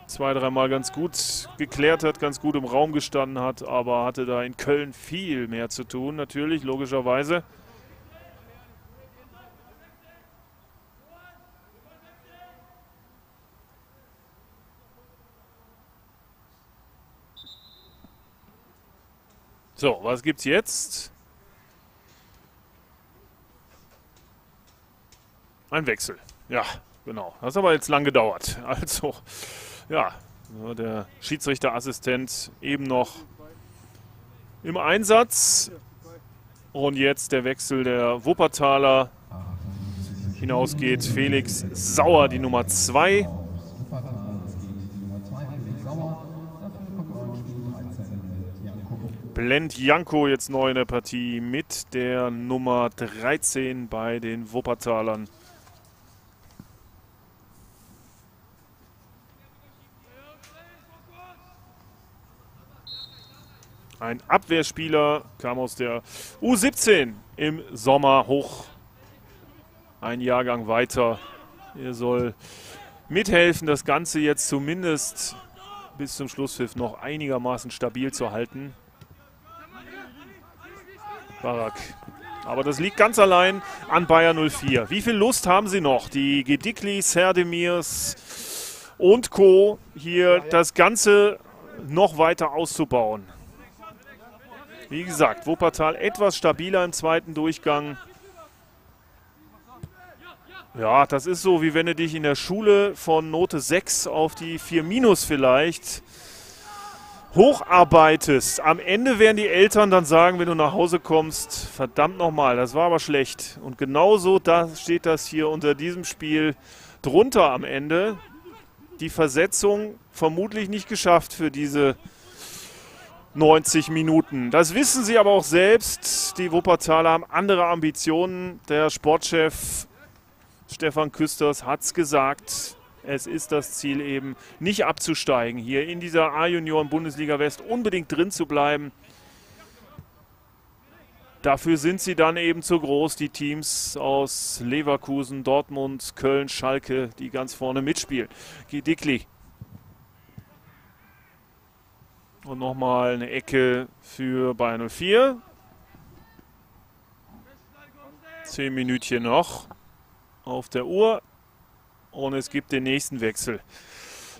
Zwei, dreimal ganz gut geklärt hat, ganz gut im Raum gestanden hat, aber hatte da in Köln viel mehr zu tun, natürlich, logischerweise. So, was gibt's jetzt? Ein Wechsel. Ja, genau. Das hat aber jetzt lang gedauert. Also, ja, der Schiedsrichterassistent eben noch im Einsatz. Und jetzt der Wechsel der Wuppertaler. Hinausgeht Felix Sauer, die Nummer 2. Blend Janko jetzt neu in der Partie mit der Nummer 13 bei den Wuppertalern. Ein Abwehrspieler, kam aus der U17 im Sommer hoch. Ein Jahrgang weiter. Er soll mithelfen, das Ganze jetzt zumindest bis zum Schlusspfiff noch einigermaßen stabil zu halten. Barak. Aber das liegt ganz allein an Bayer 04. Wie viel Lust haben sie noch? Die Gedikli, Serdemirs und Co. hier das Ganze noch weiter auszubauen. Wie gesagt, Wuppertal etwas stabiler im zweiten Durchgang. Ja, das ist so, wie wenn du dich in der Schule von Note 6 auf die 4- vielleicht hocharbeitest. Am Ende werden die Eltern dann sagen, wenn du nach Hause kommst, verdammt nochmal, das war aber schlecht. Und genauso da steht das hier unter diesem Spiel drunter am Ende. Die Versetzung vermutlich nicht geschafft für diese 90 Minuten. Das wissen sie aber auch selbst. Die Wuppertaler haben andere Ambitionen. Der Sportchef Stefan Küsters hat es gesagt. Es ist das Ziel eben, nicht abzusteigen, hier in dieser A-Junioren-Bundesliga West unbedingt drin zu bleiben. Dafür sind sie dann eben zu groß, die Teams aus Leverkusen, Dortmund, Köln, Schalke, die ganz vorne mitspielen. Gedikli. Und nochmal eine Ecke für Bayer 04. 10 Minütchen noch auf der Uhr. Und es gibt den nächsten Wechsel.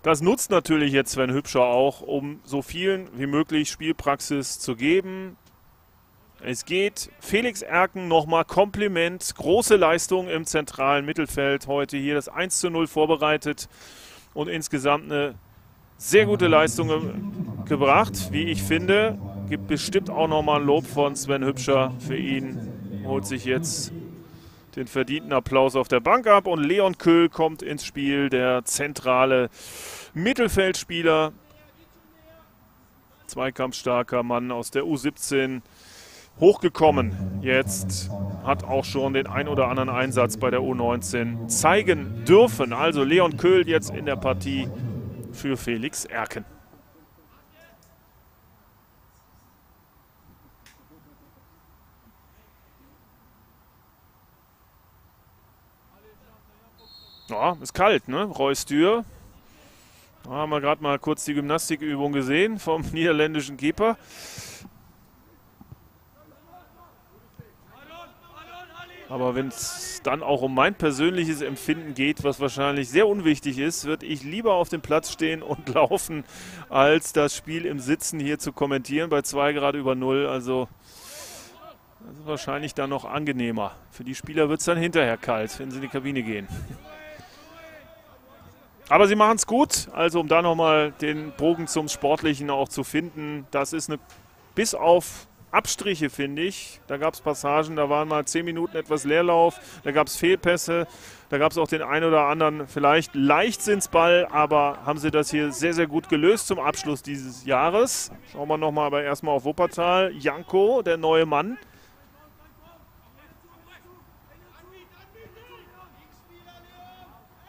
Das nutzt natürlich jetzt Sven Hübscher auch, um so vielen wie möglich Spielpraxis zu geben. Es geht Felix Erken nochmal Kompliment. Große Leistung im zentralen Mittelfeld. Heute hier das 1:0 vorbereitet und insgesamt eine sehr gute Leistung gebracht, wie ich finde. Gibt bestimmt auch nochmal ein Lob von Sven Hübscher für ihn. Holt sich jetzt den verdienten Applaus auf der Bank ab. Und Leon Köhl kommt ins Spiel, der zentrale Mittelfeldspieler. Zweikampfstarker Mann aus der U17 hochgekommen. Jetzt hat auch schon den ein oder anderen Einsatz bei der U19 zeigen dürfen. Also Leon Köhl jetzt in der Partie für Felix Erken. Ja, ist kalt, ne? Roy Stür. Da haben wir gerade mal kurz die Gymnastikübung gesehen vom niederländischen Keeper. Aber wenn es dann auch um mein persönliches Empfinden geht, was wahrscheinlich sehr unwichtig ist, würde ich lieber auf dem Platz stehen und laufen, als das Spiel im Sitzen hier zu kommentieren bei 2 Grad über 0. Also das ist wahrscheinlich dann noch angenehmer. Für die Spieler wird es dann hinterher kalt, wenn sie in die Kabine gehen. Aber sie machen es gut. Also um da nochmal den Bogen zum Sportlichen auch zu finden, das ist eine bis auf Abstriche, finde ich. Da gab es Passagen, da waren mal 10 Minuten etwas Leerlauf, da gab es Fehlpässe, da gab es auch den einen oder anderen vielleicht Leichtsinnsball, aber haben sie das hier sehr, sehr gut gelöst zum Abschluss dieses Jahres. Schauen wir nochmal aber erstmal auf Wuppertal. Janko, der neue Mann.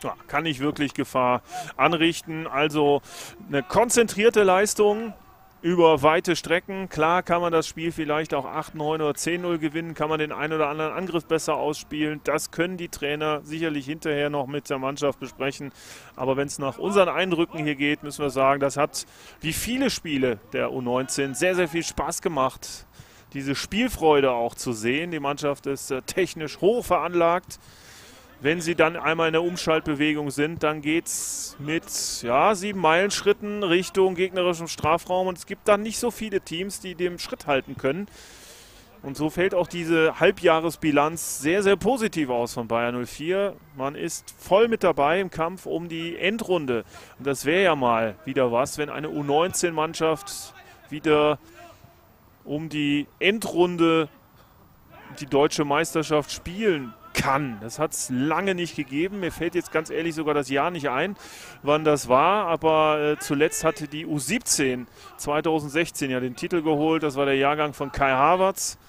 Ja, kann nicht wirklich Gefahr anrichten, also eine konzentrierte Leistung. über weite Strecken. Klar kann man das Spiel vielleicht auch 8, 9 oder 10-0 gewinnen, kann man den einen oder anderen Angriff besser ausspielen. Das können die Trainer sicherlich hinterher noch mit der Mannschaft besprechen. Aber wenn es nach unseren Eindrücken hier geht, müssen wir sagen, das hat wie viele Spiele der U19 sehr, sehr viel Spaß gemacht, diese Spielfreude auch zu sehen. Die Mannschaft ist technisch hoch veranlagt. Wenn sie dann einmal in der Umschaltbewegung sind, dann geht es mit 7 Meilenschritten Richtung gegnerischem Strafraum. Und es gibt dann nicht so viele Teams, die dem Schritt halten können. Und so fällt auch diese Halbjahresbilanz sehr, sehr positiv aus von Bayer 04. Man ist voll mit dabei im Kampf um die Endrunde. Und das wäre ja mal wieder was, wenn eine U19-Mannschaft wieder um die Endrunde, die deutsche Meisterschaft, spielen kann. Das hat es lange nicht gegeben. Mir fällt jetzt ganz ehrlich sogar das Jahr nicht ein, wann das war. Aber zuletzt hatte die U17 2016 ja den Titel geholt. Das war der Jahrgang von Kai Havertz.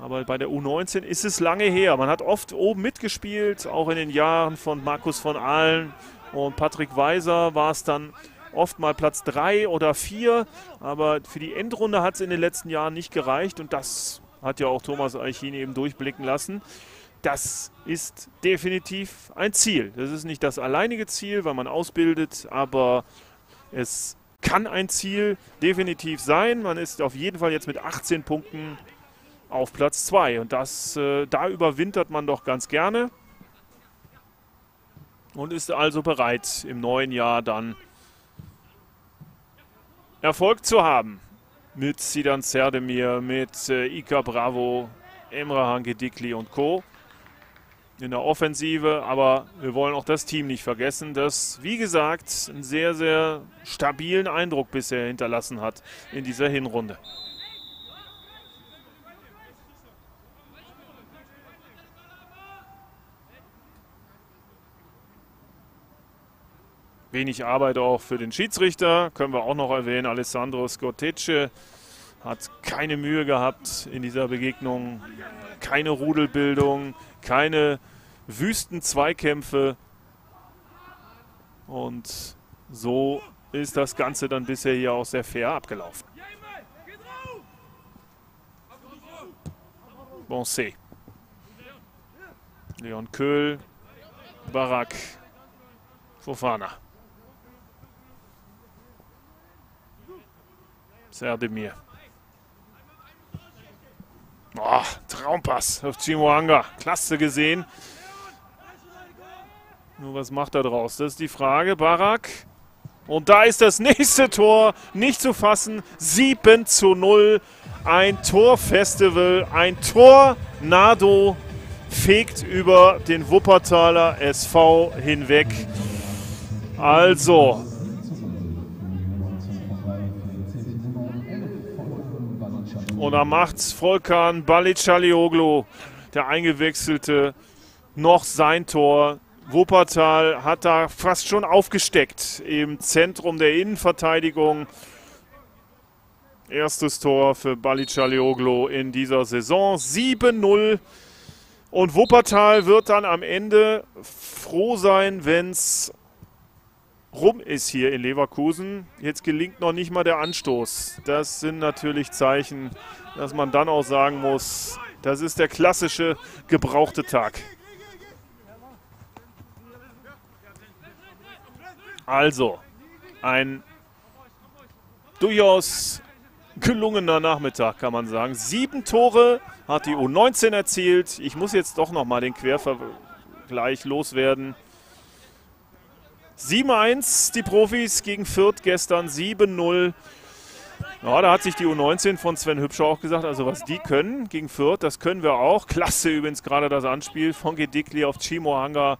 Aber bei der U19 ist es lange her. Man hat oft oben mitgespielt. Auch in den Jahren von Markus von Aalen und Patrick Weiser war es dann oft mal Platz 3 oder 4. Aber für die Endrunde hat es in den letzten Jahren nicht gereicht. Und das hat ja auch Thomas Eichin eben durchblicken lassen. Das ist definitiv ein Ziel. Das ist nicht das alleinige Ziel, weil man ausbildet, aber es kann ein Ziel definitiv sein. Man ist auf jeden Fall jetzt mit 18 Punkten auf Platz 2 und das, da überwintert man doch ganz gerne und ist also bereit, im neuen Jahr dann Erfolg zu haben. Mit Zidan Sertdemir, mit Iker Bravo, Emrehan Gedikli und Co. in der Offensive, aber wir wollen auch das Team nicht vergessen, das, wie gesagt, einen sehr, sehr stabilen Eindruck bisher hinterlassen hat in dieser Hinrunde. Wenig Arbeit auch für den Schiedsrichter, können wir auch noch erwähnen, Alessandro Scortecce hat keine Mühe gehabt in dieser Begegnung, keine Rudelbildung, keine wüsten Zweikämpfe und so ist das Ganze dann bisher hier auch sehr fair abgelaufen. Bonsé, Leon Köhl, Barak, Fofana, Sertdemir. Oh, Traumpass auf Chimoanga. Klasse gesehen. Nur was macht er draus? Das ist die Frage. Barak. Und da ist das nächste Tor. Nicht zu fassen. 7:0. Ein Torfestival. Ein Tornado fegt über den Wuppertaler SV hinweg. Also und da macht's Volkan Balicalioglu, der Eingewechselte, noch sein Tor. Wuppertal hat da fast schon aufgesteckt im Zentrum der Innenverteidigung. Erstes Tor für Balicalioglu in dieser Saison. 7:0. Und Wuppertal wird dann am Ende froh sein, wenn's rum ist hier in Leverkusen. Jetzt gelingt noch nicht mal der Anstoß. Das sind natürlich Zeichen, dass man dann auch sagen muss, das ist der klassische gebrauchte Tag. Also, ein durchaus gelungener Nachmittag, kann man sagen. 7 Tore hat die U19 erzielt. Ich muss jetzt doch nochmal den Quervergleich loswerden. 7:1 die Profis gegen Fürth gestern, 7:0. Ja, da hat sich die U19 von Sven Hübscher auch gesagt, also was die können gegen Fürth, das können wir auch. Klasse übrigens gerade das Anspiel von Gedikli auf Chimoanga.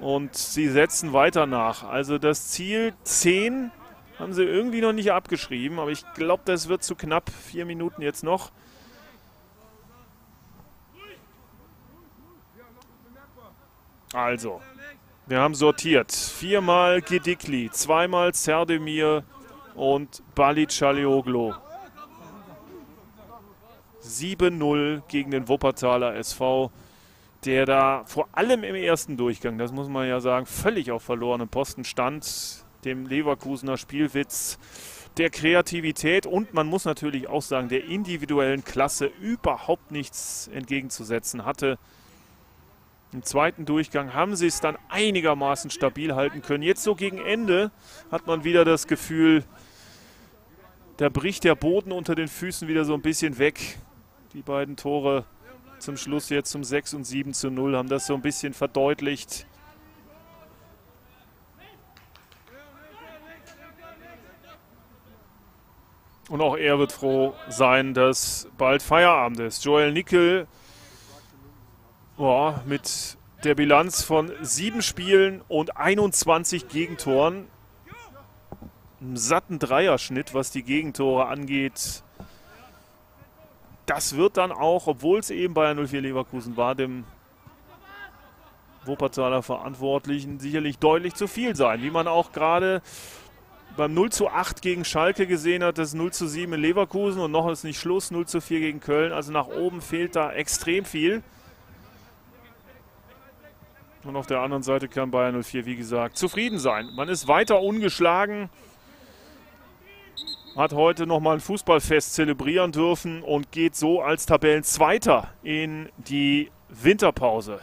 Und sie setzen weiter nach. Also das Ziel 10 haben sie irgendwie noch nicht abgeschrieben, aber ich glaube, das wird zu knapp. 4 Minuten jetzt noch. Also wir haben sortiert. 4-mal Gedikli, 2-mal Sertdemir und Balicalioglu. 7:0 gegen den Wuppertaler SV, der da vor allem im ersten Durchgang, das muss man ja sagen, völlig auf verlorenem Posten stand. Dem Leverkusener Spielwitz der Kreativität und man muss natürlich auch sagen, der individuellen Klasse überhaupt nichts entgegenzusetzen hatte. Im zweiten Durchgang haben sie es dann einigermaßen stabil halten können. Jetzt so gegen Ende hat man wieder das Gefühl, da bricht der Boden unter den Füßen wieder so ein bisschen weg. Die beiden Tore zum Schluss jetzt zum 6- und 7:0 haben das so ein bisschen verdeutlicht. Und auch er wird froh sein, dass bald Feierabend ist. Joel Nickel mit der Bilanz von 7 Spielen und 21 Gegentoren. Einen satten Dreierschnitt, was die Gegentore angeht. Das wird dann auch, obwohl es eben Bayer 04 Leverkusen war, dem Wuppertaler Verantwortlichen sicherlich deutlich zu viel sein. Wie man auch gerade beim 0:8 gegen Schalke gesehen hat, das 0:7 in Leverkusen und noch ist nicht Schluss, 0:4 gegen Köln. Also nach oben fehlt da extrem viel. Und auf der anderen Seite kann Bayer 04, wie gesagt, zufrieden sein. Man ist weiter ungeschlagen, hat heute nochmal ein Fußballfest zelebrieren dürfen und geht so als Tabellenzweiter in die Winterpause.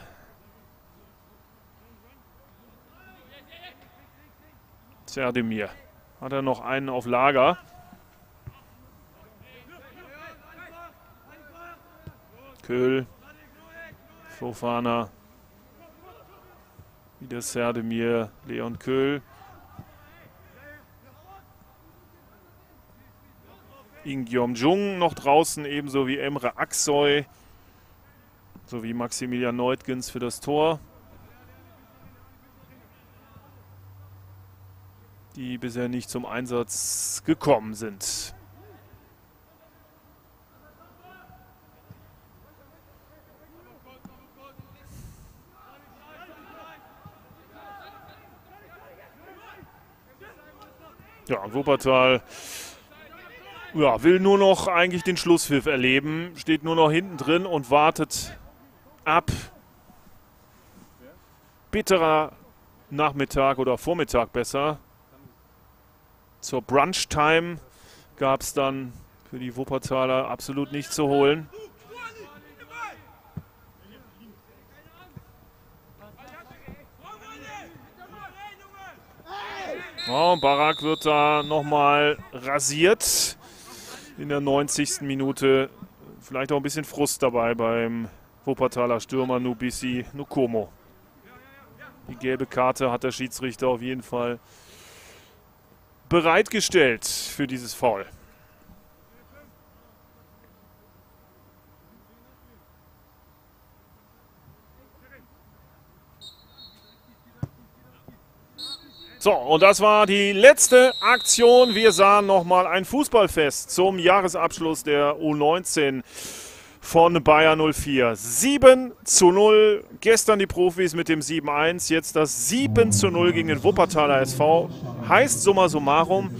Sertdemir hat er noch einen auf Lager. Köhl, Fofana, wieder Sertdemir, Leon Köhl. Ingyom Jung noch draußen, ebenso wie Emre Aksoy, sowie Maximilian Neutgens für das Tor. Die bisher nicht zum Einsatz gekommen sind. Ja, und Wuppertal will nur noch eigentlich den Schlusspfiff erleben, steht nur noch hinten drin und wartet ab. Bitterer Nachmittag oder Vormittag besser. Zur Brunchtime gab es dann für die Wuppertaler absolut nichts zu holen. Oh, Barak wird da nochmal rasiert in der 90. Minute. Vielleicht auch ein bisschen Frust dabei beim Wuppertaler Stürmer Nubisi Nukomo. Die gelbe Karte hat der Schiedsrichter auf jeden Fall bereitgestellt für dieses Foul. So, und das war die letzte Aktion. Wir sahen nochmal ein Fußballfest zum Jahresabschluss der U19 von Bayer 04. 7:0. Gestern die Profis mit dem 7:1. Jetzt das 7:0 gegen den Wuppertaler SV. Heißt summa summarum,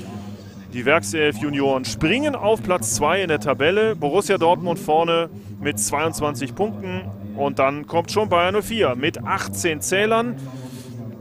die Werkself Junioren springen auf Platz 2 in der Tabelle. Borussia Dortmund vorne mit 22 Punkten. Und dann kommt schon Bayer 04 mit 18 Zählern.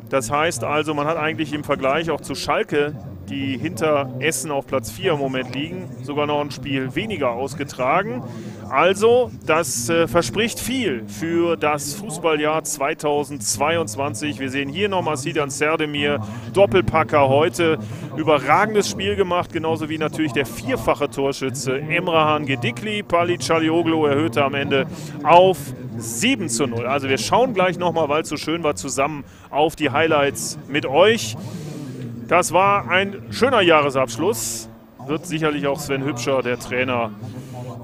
Das heißt also, man hat eigentlich im Vergleich auch zu Schalke, die hinter Essen auf Platz 4 im Moment liegen, sogar noch ein Spiel weniger ausgetragen. Also, das verspricht viel für das Fußballjahr 2022. Wir sehen hier nochmal Zidan Sertdemir, Doppelpacker heute. Überragendes Spiel gemacht, genauso wie natürlich der vierfache Torschütze Emrehan Gedikli. Balicalioglu erhöhte am Ende auf 7:0. Also wir schauen gleich nochmal, weil es so schön war, zusammen auf die Highlights mit euch. Das war ein schöner Jahresabschluss. Wird sicherlich auch Sven Hübscher, der Trainer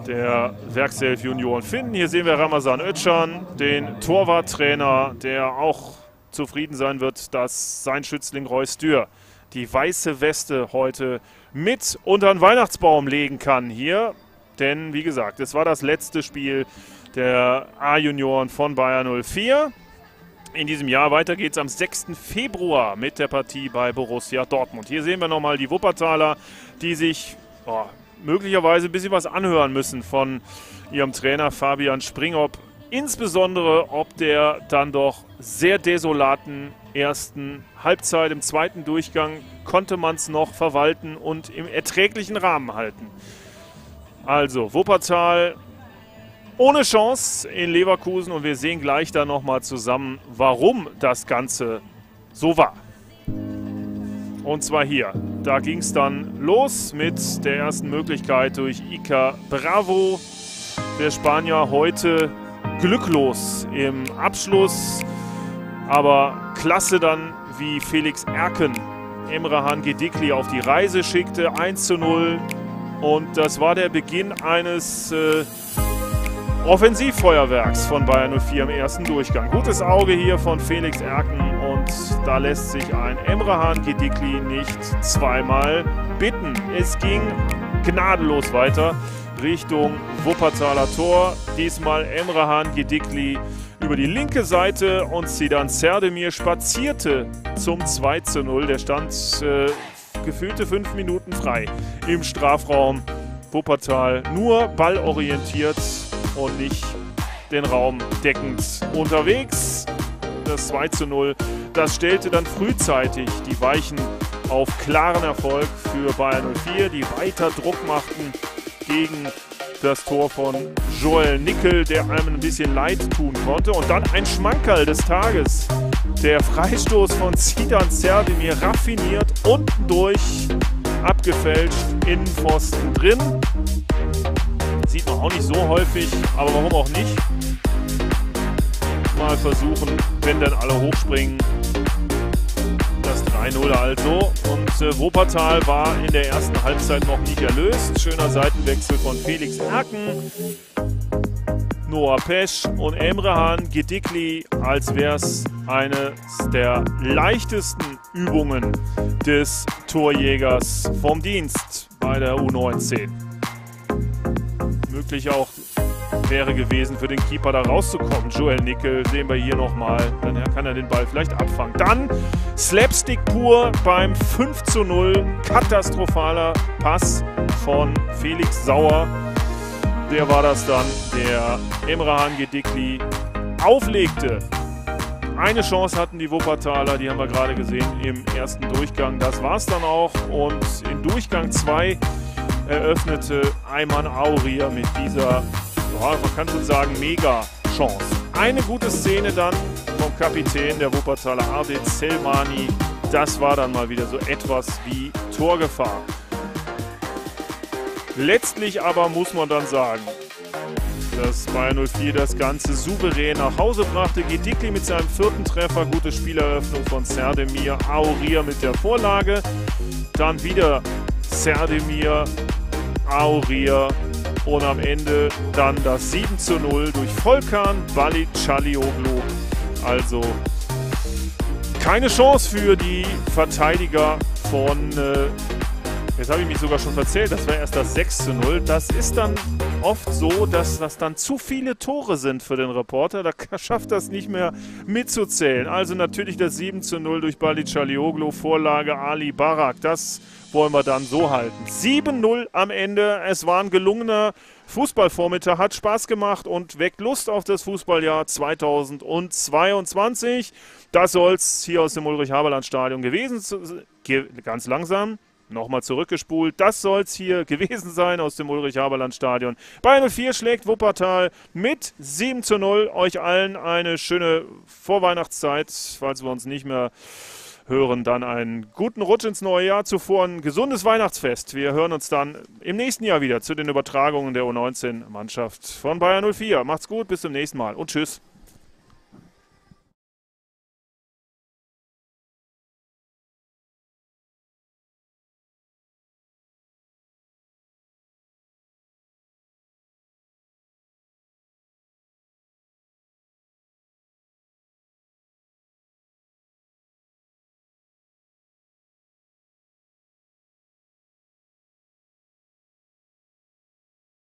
der Werkself Junioren, finden. Hier sehen wir Ramazan Özcan, den Torwarttrainer, der auch zufrieden sein wird, dass sein Schützling Roy Stür die weiße Weste heute mit unter den Weihnachtsbaum legen kann hier. Denn, wie gesagt, es war das letzte Spiel der A-Junioren von Bayer 04. In diesem Jahr weiter geht es am 6. Februar mit der Partie bei Borussia Dortmund. Hier sehen wir nochmal die Wuppertaler, die sich möglicherweise ein bisschen was anhören müssen von ihrem Trainer Fabian Springob. Insbesondere ob der dann doch sehr desolaten ersten Halbzeit. Im zweiten Durchgang konnte man es noch verwalten und im erträglichen Rahmen halten. Also Wuppertal ohne Chance in Leverkusen und wir sehen gleich dann nochmal zusammen, warum das Ganze so war. Und zwar hier. Da ging es dann los mit der ersten Möglichkeit durch Iker Bravo. Der Spanier heute glücklos im Abschluss. Aber klasse dann, wie Felix Erken Emrehan Gedikli auf die Reise schickte. 1:0. Und das war der Beginn eines Offensivfeuerwerks von Bayer 04 im ersten Durchgang. Gutes Auge hier von Felix Erken und da lässt sich ein Emrehan Gedikli nicht zweimal bitten. Es ging gnadenlos weiter Richtung Wuppertaler Tor. Diesmal Emrehan Gedikli über die linke Seite und Zidan Sertdemir spazierte zum 2:0. Der stand gefühlte 5 Minuten frei im Strafraum. Wuppertal nur ballorientiert und nicht den Raum deckend unterwegs. Das 2:0, das stellte dann frühzeitig die Weichen auf klaren Erfolg für Bayer 04, die weiter Druck machten gegen das Tor von Joel Nickel, der einem ein bisschen leid tun konnte. Und dann ein Schmankerl des Tages. Der Freistoß von Zidan Sertdemir, raffiniert, unten durch, abgefälscht, Innenpfosten drin. Sieht man auch nicht so häufig, aber warum auch nicht? Mal versuchen, wenn dann alle hochspringen. Das 3:0 also. Und Wuppertal war in der ersten Halbzeit noch nicht erlöst. Schöner Seitenwechsel von Felix Erken. Noah Pesch und Emrehan Gedikli, als wäre es eine der leichtesten Übungen des Torjägers vom Dienst bei der U19. Möglich auch wäre gewesen, für den Keeper da rauszukommen. Joel Nickel sehen wir hier nochmal. Dann kann er den Ball vielleicht abfangen. Dann Slapstick pur beim 5:0. Katastrophaler Pass von Felix Sauer. Der war das dann, der Emrehan Gedikli auflegte. Eine Chance hatten die Wuppertaler, die haben wir gerade gesehen im ersten Durchgang. Das war es dann auch. Und in Durchgang 2 eröffnete Ayman Aurier mit dieser, man kann schon sagen, Mega-Chance. Eine gute Szene dann vom Kapitän der Wuppertaler Ardit Selmani. Das war dann mal wieder so etwas wie Torgefahr. Letztlich aber muss man dann sagen, dass Bayer 04 das Ganze souverän nach Hause brachte. Gedikli mit seinem 4. Treffer, gute Spieleröffnung von Sertdemir, Aurier mit der Vorlage. Dann wieder Sertdemir, Aurier. Und am Ende dann das 7:0 durch Volkan Balicalioglu. Also keine Chance für die Verteidiger von, jetzt habe ich mich sogar schon verzählt, das war erst das 6:0. Das ist dann oft so, dass das dann zu viele Tore sind für den Reporter. Da schafft das nicht mehr mitzuzählen. Also natürlich das 7:0 durch Balicalioglu, Vorlage Ali Barak. Das wollen wir dann so halten. 7:0 am Ende. Es war ein gelungener Fußballvormittag. Hat Spaß gemacht und weckt Lust auf das Fußballjahr 2022. Das soll es hier aus dem Ulrich-Haberland-Stadion gewesen sein. Ganz langsam. Nochmal zurückgespult. Das soll es hier gewesen sein aus dem Ulrich-Haberland-Stadion. Bayer 04 schlägt Wuppertal mit 7:0. Euch allen eine schöne Vorweihnachtszeit, falls wir uns nicht mehr hören. Dann einen guten Rutsch ins neue Jahr. Zuvor ein gesundes Weihnachtsfest. Wir hören uns dann im nächsten Jahr wieder zu den Übertragungen der U19-Mannschaft von Bayer 04. Macht's gut, bis zum nächsten Mal und tschüss.